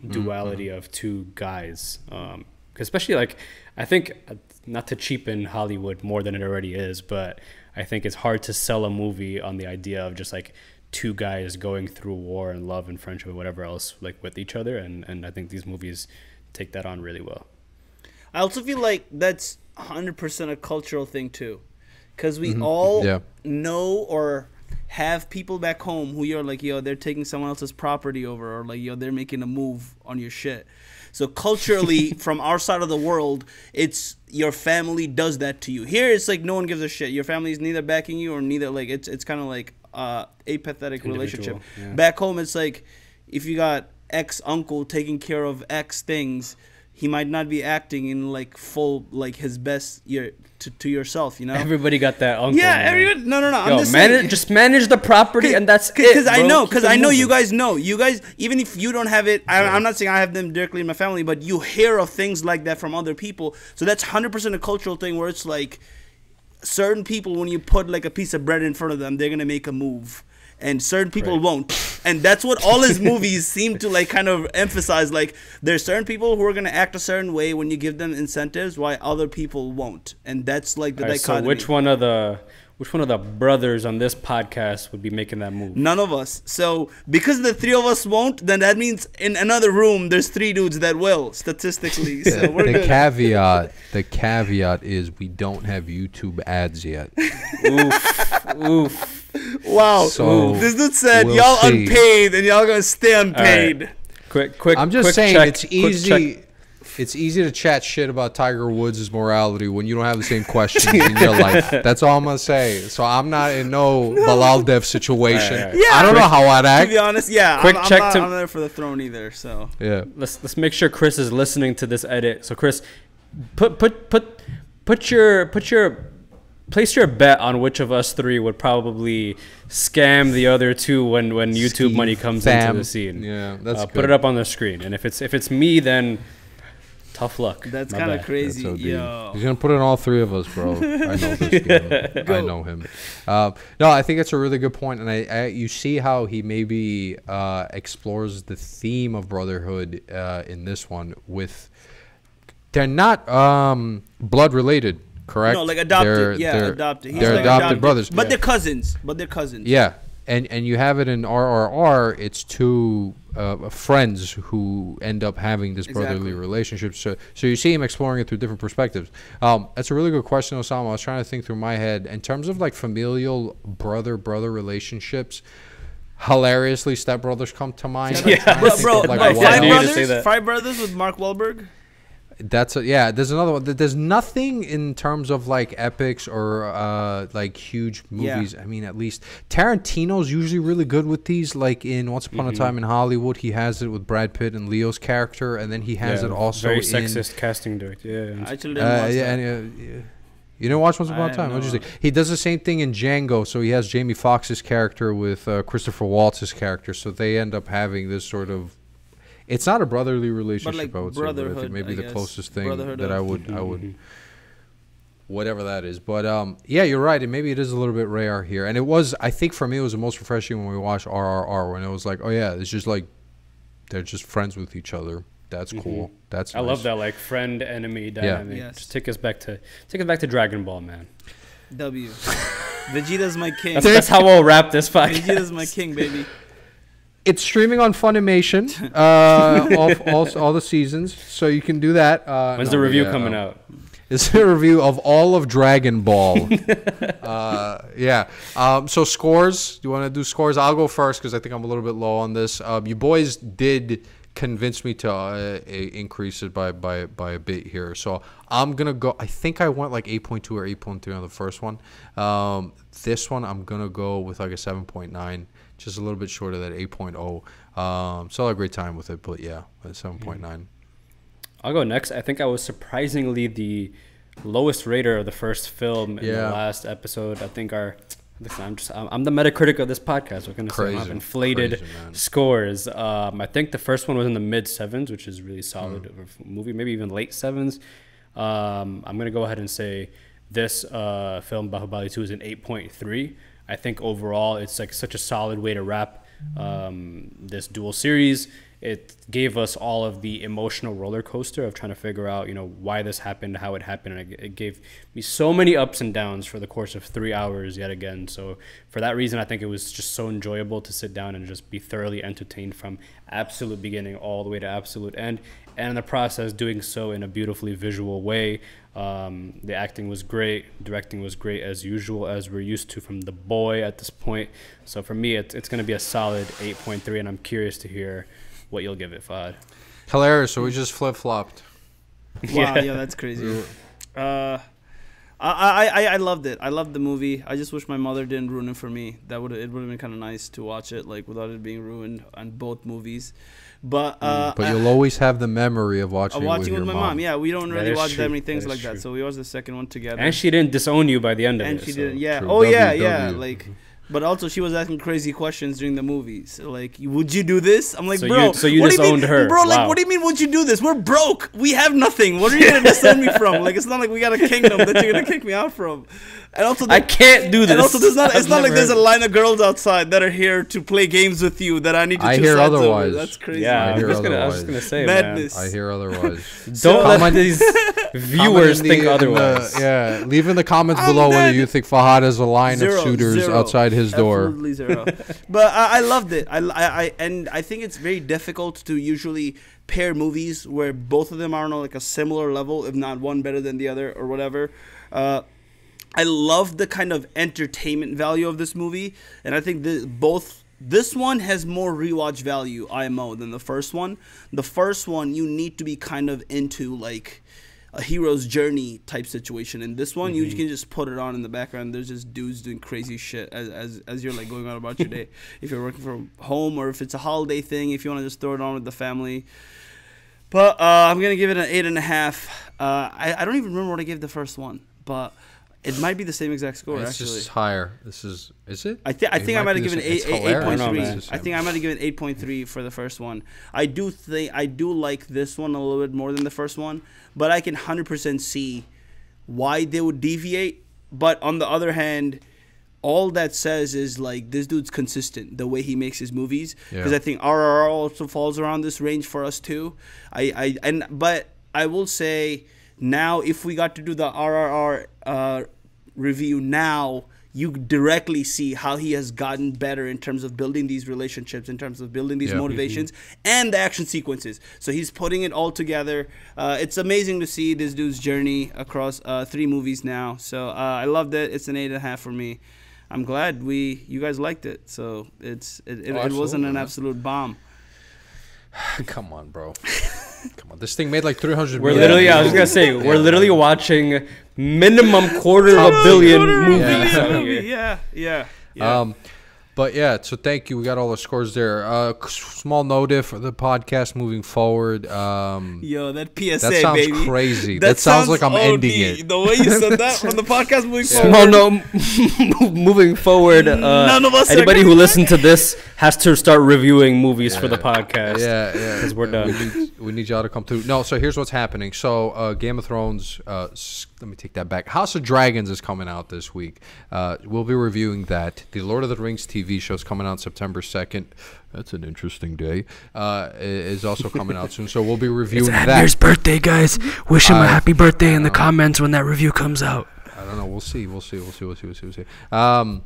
duality mm-hmm. of two guys. Um, especially like, I think, not to cheapen Hollywood more than it already is, but I think it's hard to sell a movie on the idea of just like two guys going through war and love and friendship and whatever else like with each other, and and I think these movies take that on really well. I also feel like that's one hundred percent a cultural thing too, because we mm-hmm. all yeah. know or have people back home who you're like, yo, they're taking someone else's property over, or like, yo, they're making a move on your shit. So culturally, from our side of the world, it's your family does that to you. Here it's like no one gives a shit. Your family's neither backing you or neither, like it's it's kind of like uh apathetic relationship. Yeah. Back home it's like if you got ex uncle taking care of ex things, he might not be acting in like full like his best year to, to yourself, you know. Everybody got that uncle. Yeah, everybody. No, no, no. Yo, I'm just manage, saying, just manage the property and that's cause, it. Because I know, because I know you guys know. You guys, even if you don't have it, I, yeah. I'm not saying I have them directly in my family, but you hear of things like that from other people. So that's one hundred percent a cultural thing where it's like, certain people, when you put like a piece of bread in front of them, they're gonna make a move, and certain people right. won't. And that's what all his movies seem to like kind of emphasize. Like there's certain people who are gonna act a certain way when you give them incentives, while other people won't. And that's like the all dichotomy. Right, so which one of the which one of the brothers on this podcast would be making that move? None of us. So because the three of us won't, then that means in another room there's three dudes that will, statistically. So we're the good. caveat, the caveat is we don't have YouTube ads yet. Oof, oof. Wow. So this dude said we'll y'all unpaid and y'all gonna stay unpaid. Right. Quick, quick. I'm just quick saying check, it's easy. It's easy to chat shit about Tiger Woods' morality when you don't have the same questions in your life. That's all I'm going to say. So I'm not in no, no. Bhallaladeva situation. Right, right. Yeah, I don't quick, know how I'd act. To be honest, yeah. Quick I'm, check I'm not to, I'm there for the throne either. So yeah. Let's, let's make sure Chris is listening to this edit. So Chris, put put put put your put your place your bet on which of us three would probably scam the other two when when YouTube Ski, money comes fam. into the scene. Yeah, that's uh, good. Put it up on the screen. And if it's if it's me, then tough luck. That's kind of crazy. Yo. He's going to put in all three of us, bro. I know this guy. I know him. Uh, no, I think it's a really good point. And I, I, you see how he maybe uh, explores the theme of brotherhood uh, in this one with... They're not um, blood-related, correct? No, like adopted. They're, yeah, they're, adopted. He's they're like adopted, adopted brothers. But yeah. they're cousins. But they're cousins. Yeah. And, and you have it in R R R, it's two uh, friends who end up having this brotherly exactly. relationship. So, so you see him exploring it through different perspectives. Um, that's a really good question, Osama. I was trying to think through my head. In terms of like familial brother-brother relationships, hilariously, stepbrothers come to mind. Yeah. Bro, bro, of, like, bro five, brothers, five brothers with Mark Wahlberg? That's a, yeah. There's another one. There's nothing in terms of like epics or uh, like huge movies. Yeah. I mean, at least Tarantino's usually really good with these. Like in Once Upon mm-hmm. a Time in Hollywood, he has it with Brad Pitt and Leo's character, and then he has yeah, it also very sexist in, casting director. Yeah, I actually didn't uh, watch yeah, that. And, uh, yeah. You didn't watch Once Upon a Time? Interesting. He does the same thing in Django. So he has Jamie Foxx's character with uh, Christopher Waltz's character. So they end up having this sort of. It's not a brotherly relationship, like I would say. Maybe I the guess. closest thing that I would, I would. whatever that is. But um, yeah, you're right. And maybe it is a little bit rare here. And it was, I think for me, it was the most refreshing when we watched R R R, when it was like, oh yeah, it's just like, they're just friends with each other. That's mm-hmm. cool. That's I nice. love that, like, friend enemy dynamic. Yeah. Yes. Just take us back to take us back to Dragon Ball, man. W. Vegeta's my king. That's, that's how we'll wrap this podcast. Vegeta's my king, baby. It's streaming on Funimation. Uh, all, all, all the seasons, so you can do that. Uh, When's no, the review yeah, coming uh, out? It's a review of all of Dragon Ball. uh, yeah. Um, so scores. Do you want to do scores? I'll go first because I think I'm a little bit low on this. Um, you boys did convince me to uh, increase it by, by, by a bit here. So I'm going to go. I think I went like eight point two or eight point three on the first one. Um, this one I'm going to go with like a seven point nine. Just a little bit short of that eight point oh. Um, still had a great time with it, but yeah, seven point nine. Mm. I'll go next. I think I was surprisingly the lowest rater of the first film in yeah. the last episode. I think our, listen, I'm just, I'm the Metacritic of this podcast. We're going to say I've inflated Crazy, scores. Um, I think the first one was in the mid sevens, which is really solid mm. of a movie, maybe even late sevens. Um, I'm going to go ahead and say this uh, film, Baahubali two, is an eight point three. I think overall it's like such a solid way to wrap um, this dual series. It gave us all of the emotional roller coaster of trying to figure out, you know, why this happened, how it happened. And it gave me so many ups and downs for the course of three hours yet again. So for that reason, I think it was just so enjoyable to sit down and just be thoroughly entertained from absolute beginning all the way to absolute end. And in the process, doing so in a beautifully visual way. Um, the acting was great. Directing was great as usual, as we're used to from The Boy at this point. So for me, it's, it's going to be a solid eight point three. And I'm curious to hear what you'll give it, Fahad. Hilarious. So we just flip flopped. Wow, yeah, that's crazy. Uh, I, I, I loved it. I loved the movie. I just wish my mother didn't ruin it for me. That would it would have been kind of nice to watch it like without it being ruined on both movies. But uh, mm, but you'll I, always have the memory of watching. Of watching it with, with your my mom. mom. Yeah, we don't really watch true. that many things that like true. that. So we watched the second one together. And she didn't disown you by the end of and it. And she so. didn't. Yeah. True. Oh w, yeah, w. yeah. Like. Mm-hmm. But also, she was asking crazy questions during the movie. So, like, would you do this? I'm like, so bro, you, so you what do you mean, her. bro? Wow. Like, what do you mean? Would you do this? We're broke. We have nothing. What are you gonna disown me from? Like, it's not like we got a kingdom that you're gonna kick me out from. And also, the, I can't do this. And also, there's not. I've it's not like there's a line of girls outside that are here to play games with you that I need to. I choose hear otherwise. Over. That's crazy. Yeah, I, I, was just gonna, I was just gonna say madness. Man. I hear otherwise. Don't so, let on, these viewers think the, otherwise. The, yeah, leave in the comments I'm below whether you think Fahad is a line zero, of suitors zero. outside his door. Absolutely zero. But I, I loved it. I, I, I and I think it's very difficult to usually pair movies where both of them are on like a similar level, if not one better than the other or whatever. Uh, I love the kind of entertainment value of this movie, and I think the, both this one has more rewatch value, I M O, than the first one. The first one, you need to be kind of into like a hero's journey type situation. In this one, mm-hmm. you can just put it on in the background. There's just dudes doing crazy shit as as, as you're like going on about your day. If you're working from home or if it's a holiday thing, if you want to just throw it on with the family. But uh, I'm gonna give it an eight and a half. Uh, I I don't even remember what I gave the first one, but. It might be the same exact score, it's actually. It's just higher. This is, is it? I, th I think I might have given eight point three. I think I might have given eight point three for the first one. I do think I do like this one a little bit more than the first one, but I can one hundred percent see why they would deviate. But on the other hand, all that says is like this dude's consistent the way he makes his movies. Because yeah. I think R R R also falls around this range for us too. I, I and but I will say. Now, if we got to do the R R R uh, review now, you directly see how he has gotten better in terms of building these relationships, in terms of building these yeah. motivations, mm-hmm. and the action sequences. So he's putting it all together. Uh, it's amazing to see this dude's journey across uh, three movies now. So uh, I loved it. It's an eight and a half for me. I'm glad we you guys liked it. So it's it, it, oh, it wasn't an absolute bomb. Come on, bro. Come on, this thing made like three hundred million. We're literally, yeah, I was gonna say, we're yeah. literally watching minimum quarter of a billion movies. Yeah. Movie. yeah, yeah, yeah. Um, but yeah, so thank you. We got all the scores there. Uh, small note for the podcast moving forward. Um, Yo, that P S A, that sounds baby. crazy. That, that sounds, sounds like I'm O D. Ending it. The way you said that from the podcast moving forward. Small note moving forward. Uh, None of us. Anybody who listens to this has to start reviewing movies yeah, for the podcast. Yeah, yeah. Because we're done. We need, we need y'all to come through. No, so here's what's happening. So uh, Game of Thrones uh, Let me take that back. House of Dragons is coming out this week. Uh, we'll be reviewing that. The Lord of the Rings T V show is coming out September second. That's an interesting day. Uh, is also coming out soon, so we'll be reviewing it's that. It's Admir's birthday, guys. Wish him uh, a happy birthday in the comments when that review comes out. I don't know. We'll see. We'll see. We'll see. We'll see. We'll see. We'll see. Um,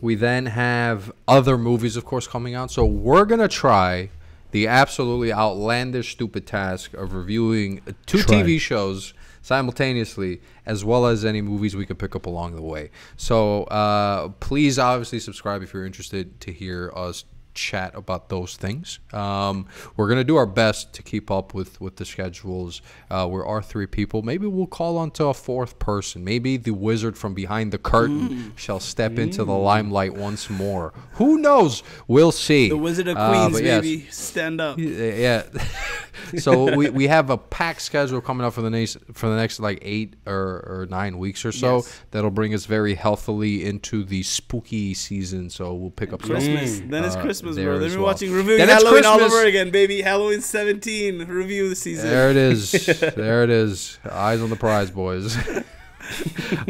we then have other movies, of course, coming out. So we're going to try the absolutely outlandish, stupid task of reviewing two try. T V shows simultaneously, as well as any movies we could pick up along the way. So uh, please obviously subscribe if you're interested to hear us chat about those things. Um, we're going to do our best to keep up with, with the schedules. Uh, we are three people. Maybe we'll call on to a fourth person. Maybe the wizard from behind the curtain mm. shall step mm. into the limelight once more. Who knows? We'll see. The Wizard of Queens, uh, yes. Baby. Stand up. Yeah. So we, we have a packed schedule coming up for the next for the next like eight or, or nine weeks or so. Yes. That'll bring us very healthily into the spooky season. So we'll pick up Christmas. Mm. Then it's Christmas, uh, bro. Then we're well. watching reviewing then Halloween Christmas. all over again, baby. Halloween seventeen review season. There it is. There it is. Eyes on the prize, boys.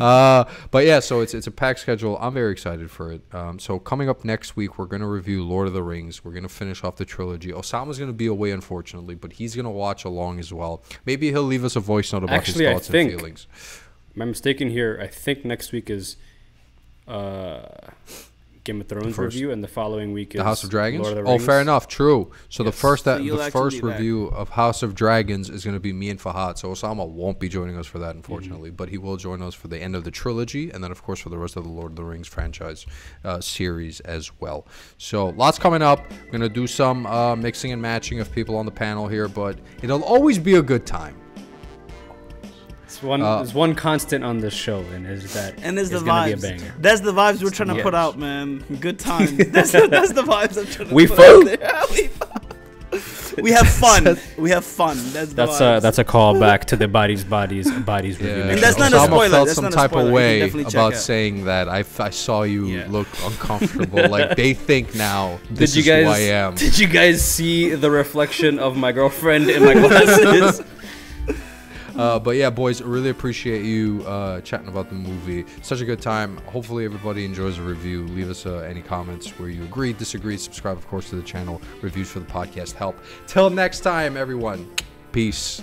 uh, but yeah, so it's it's a packed schedule. I'm very excited for it. Um, so coming up next week, we're going to review Lord of the Rings. We're going to finish off the trilogy. Osama's going to be away, unfortunately, but he's going to watch along as well. Maybe he'll leave us a voice note about Actually, his thoughts I think, and feelings. Am I mistaken here? I think next week is uh, Game of Thrones review, and the following week is the House of Dragons. Lord of the Rings. Oh, fair enough. True. So yes. the first that so the first review back. of House of Dragons is going to be me and Fahad. So Osama won't be joining us for that, unfortunately, mm-hmm. but he will join us for the end of the trilogy, and then of course for the rest of the Lord of the Rings franchise uh, series as well. So lots coming up. We're going to do some uh, mixing and matching of people on the panel here, but it'll always be a good time. It's one, uh, there's one constant on this show, and is that and it's, it's the vibes. Be a banger. That's the vibes we're trying to yes. put out, man. Good times. That's, that's the vibes I'm trying to we put out there. We have fun. We have fun. That's the that's vibes. a that's a call back to the Bodies Bodies Bodies yeah. review. And that's not Osama a spoiler. Felt that's some not type a spoiler. of way about saying that. I, I saw you yeah. look uncomfortable. Like they think now. This did you guys, is who I am. Did you guys see the reflection of my girlfriend in my glasses? Uh, but yeah, boys, really appreciate you uh, chatting about the movie. Such a good time. Hopefully everybody enjoys the review. Leave us uh, any comments where you agree, disagree. Subscribe, of course, to the channel. Reviews for the podcast help. Till next time, everyone. Peace.